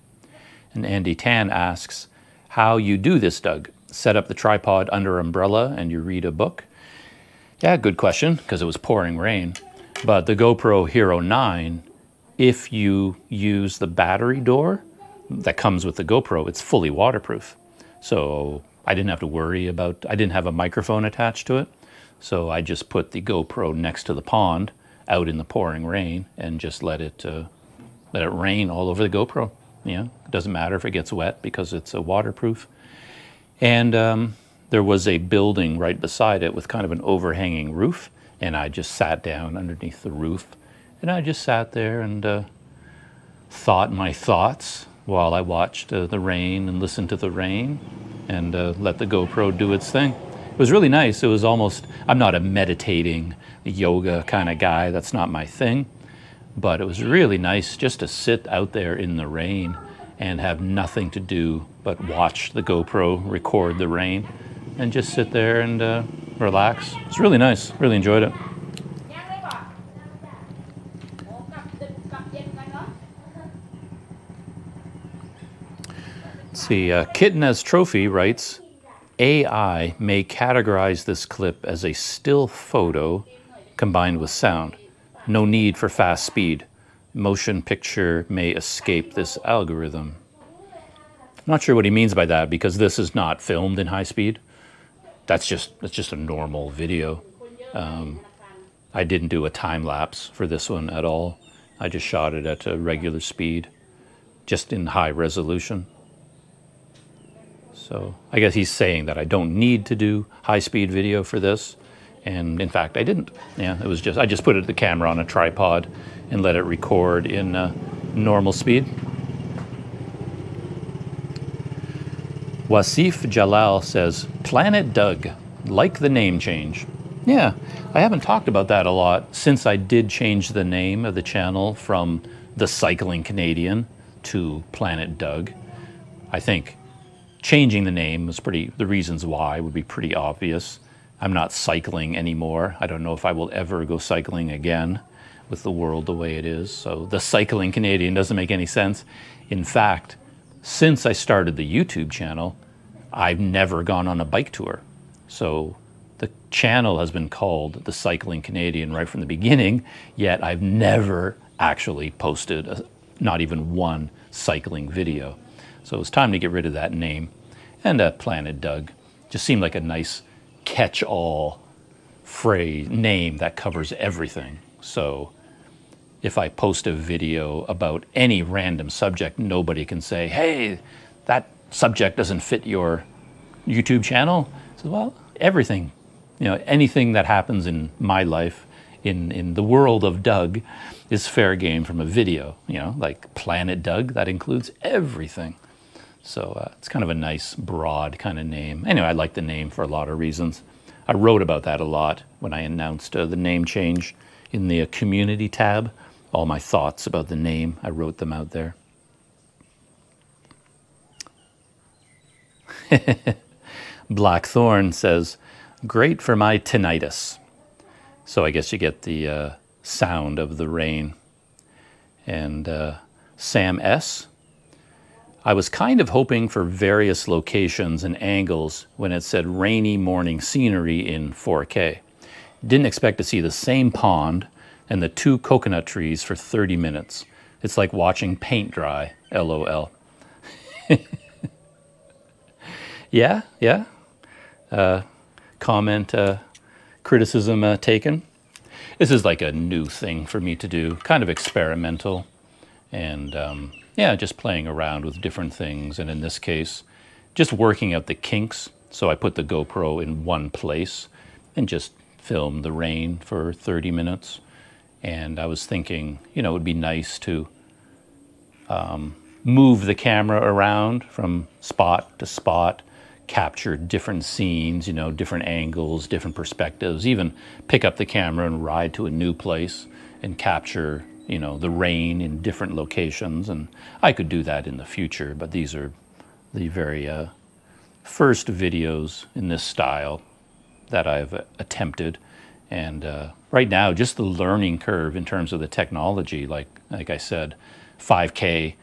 And Andy Tan asks, "How you do this, Doug? Set up the tripod under umbrella and you read a book?" Yeah, good question, because it was pouring rain. But the GoPro Hero 9, if you use the battery door that comes with the GoPro, it's fully waterproof. So I didn't have to worry about, I didn't have a microphone attached to it. So I just put the GoPro next to the pond out in the pouring rain and just let it rain all over the GoPro. Yeah, it doesn't matter if it gets wet because it's waterproof. And there was a building right beside it with kind of an overhanging roof, and I just sat down underneath the roof, and I just sat there and thought my thoughts while I watched the rain and listened to the rain and let the GoPro do its thing. It was really nice. It was almost, I'm not a meditating yoga kind of guy, that's not my thing, but it was really nice just to sit out there in the rain and have nothing to do but watch the GoPro record the rain and just sit there and relax. It's really nice, really enjoyed it. Let's see, Kitten as Trophy writes, "AI may categorize this clip as a still photo combined with sound. No need for fast speed. Motion picture may escape this algorithm. Not sure what he means by that, because this is not filmed in high speed. That's just a normal video. I didn't do a time lapse for this one at all. I just shot it at a regular speed, just in high resolution. So I guess he's saying that I don't need to do high speed video for this. And in fact, I didn't. Yeah, it was just, I just put the camera on a tripod and let it record in normal speed. Wasif Jalal says, Planet Doug, like the name change. Yeah, I haven't talked about that a lot since I did change the name of the channel from The Cycling Canadian to Planet Doug. I think changing the name was pretty, the reasons why would be pretty obvious. I'm not cycling anymore. I don't know if I will ever go cycling again with the world the way it is. So The Cycling Canadian doesn't make any sense. In fact, since I started the YouTube channel, I've never gone on a bike tour. So the channel has been called The Cycling Canadian right from the beginning, yet I've never actually posted not even one cycling video. So it was time to get rid of that name. And Planet Doug just seemed like a nice catch-all phrase, name that covers everything. So if I post a video about any random subject, nobody can say, hey, that subject doesn't fit your YouTube channel. So, well, everything, you know, anything that happens in my life, in the world of Doug, is fair game from a video, you know, like Planet Doug, that includes everything. So it's kind of a nice, broad kind of name. Anyway, I like the name for a lot of reasons. I wrote about that a lot when I announced the name change in the community tab. All my thoughts about the name, I wrote them out there. Blackthorn says, great for my tinnitus. So I guess you get the sound of the rain. And Sam S, I was kind of hoping for various locations and angles when it said rainy morning scenery in 4K. Didn't expect to see the same pond and the two coconut trees for 30 minutes. It's like watching paint dry, LOL. Yeah, yeah. Comment, criticism taken. This is like a new thing for me to do, kind of experimental. And yeah, just playing around with different things, and in this case, just working out the kinks. So I put the GoPro in one place and just filmed the rain for 30 minutes. And I was thinking, you know, it would be nice to move the camera around from spot to spot, capture different scenes, you know, different angles, different perspectives, even pick up the camera and ride to a new place and capture, you know, the rain in different locations. And I could do that in the future, but these are the very first videos in this style that I've attempted. And right now, just the learning curve in terms of the technology, like I said, 5K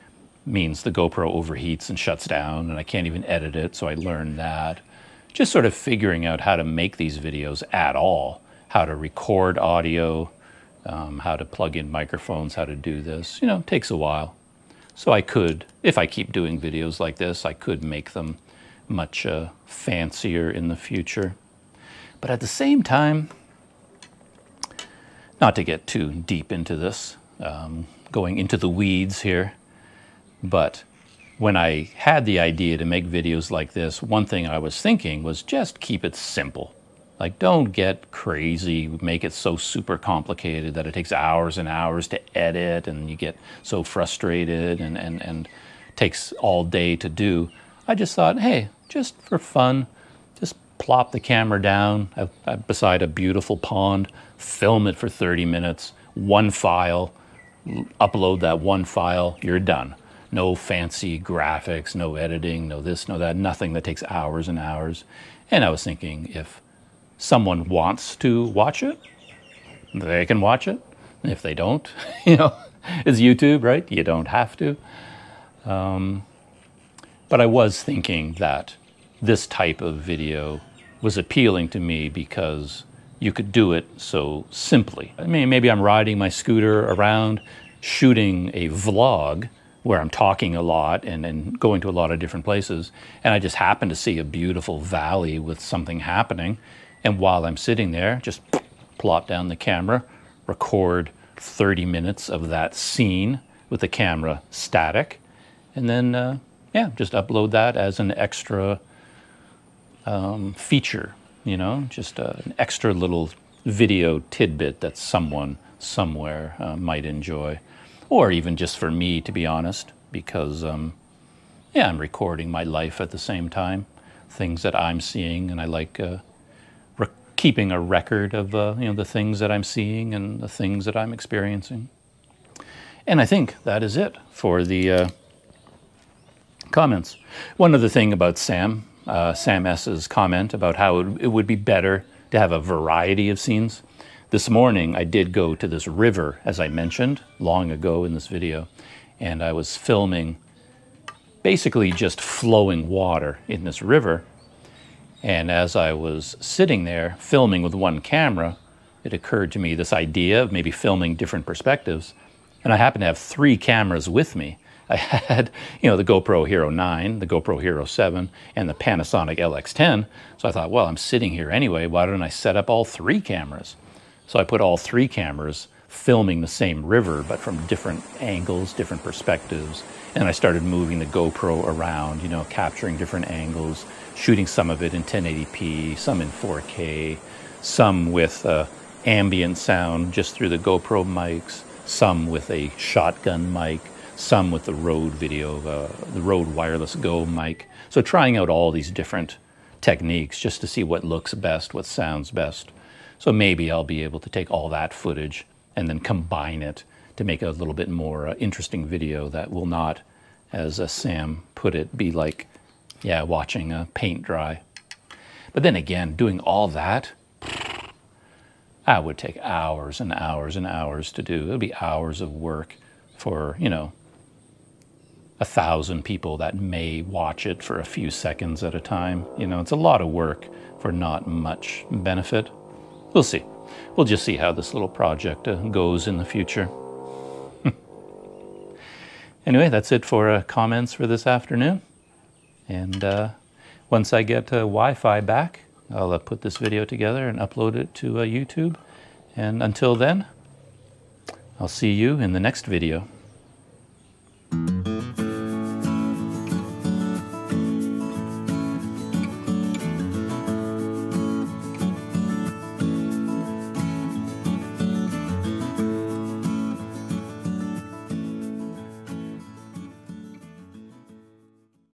means the GoPro overheats and shuts down and I can't even edit it, so I learned that. Just sort of figuring out how to make these videos at all, how to record audio, how to plug in microphones, how to do this, you know, it takes a while. So I could, if I keep doing videos like this, I could make them much fancier in the future. But at the same time, not to get too deep into this, going into the weeds here, but when I had the idea to make videos like this, one thing I was thinking was just keep it simple. Like, don't get crazy, make it so super complicated that it takes hours and hours to edit and you get so frustrated and takes all day to do. I just thought, hey, just for fun, just plop the camera down beside a beautiful pond, film it for 30 minutes, one file, upload that one file, you're done. No fancy graphics, no editing, no this, no that, nothing that takes hours and hours. And I was thinking, if someone wants to watch it, they can watch it. And if they don't, you know, it's YouTube, right? You don't have to. But I was thinking that this type of video was appealing to me because you could do it so simply. I mean, maybe I'm riding my scooter around, shooting a vlog where I'm talking a lot and going to a lot of different places, and I just happen to see a beautiful valley with something happening, and while I'm sitting there, just plop down the camera, record 30 minutes of that scene with the camera static, and then yeah, just upload that as an extra feature, you know, just an extra little video tidbit that someone somewhere might enjoy. Or even just for me, to be honest, because, yeah, I'm recording my life at the same time, things that I'm seeing, and I like keeping a record of, you know, the things that I'm seeing and the things that I'm experiencing. And I think that is it for the comments. One other thing about Sam, Sam S's comment about how it would be better to have a variety of scenes. This morning, I did go to this river, as I mentioned long ago in this video, and I was filming basically just flowing water in this river. And as I was sitting there filming with one camera, it occurred to me this idea of maybe filming different perspectives. And I happened to have three cameras with me. I had, you know, the GoPro Hero 9, the GoPro Hero 7, and the Panasonic LX10. So I thought, well, I'm sitting here anyway, why don't I set up all three cameras? So I put all three cameras filming the same river, but from different angles, different perspectives. And I started moving the GoPro around, you know, capturing different angles, shooting some of it in 1080p, some in 4K, some with ambient sound just through the GoPro mics, some with a shotgun mic, some with the Rode video, the Rode Wireless Go mic. So trying out all these different techniques just to see what looks best, what sounds best. So maybe I'll be able to take all that footage and then combine it to make a little bit more interesting video that will not, as Sam put it, be like, yeah, watching paint dry. But then again, doing all that, I would take hours and hours and hours to do. It would be hours of work for, you know, 1,000 people that may watch it for a few seconds at a time. You know, it's a lot of work for not much benefit. We'll see. We'll just see how this little project goes in the future. Anyway, that's it for comments for this afternoon. And once I get Wi-Fi back, I'll put this video together and upload it to YouTube. And until then, I'll see you in the next video.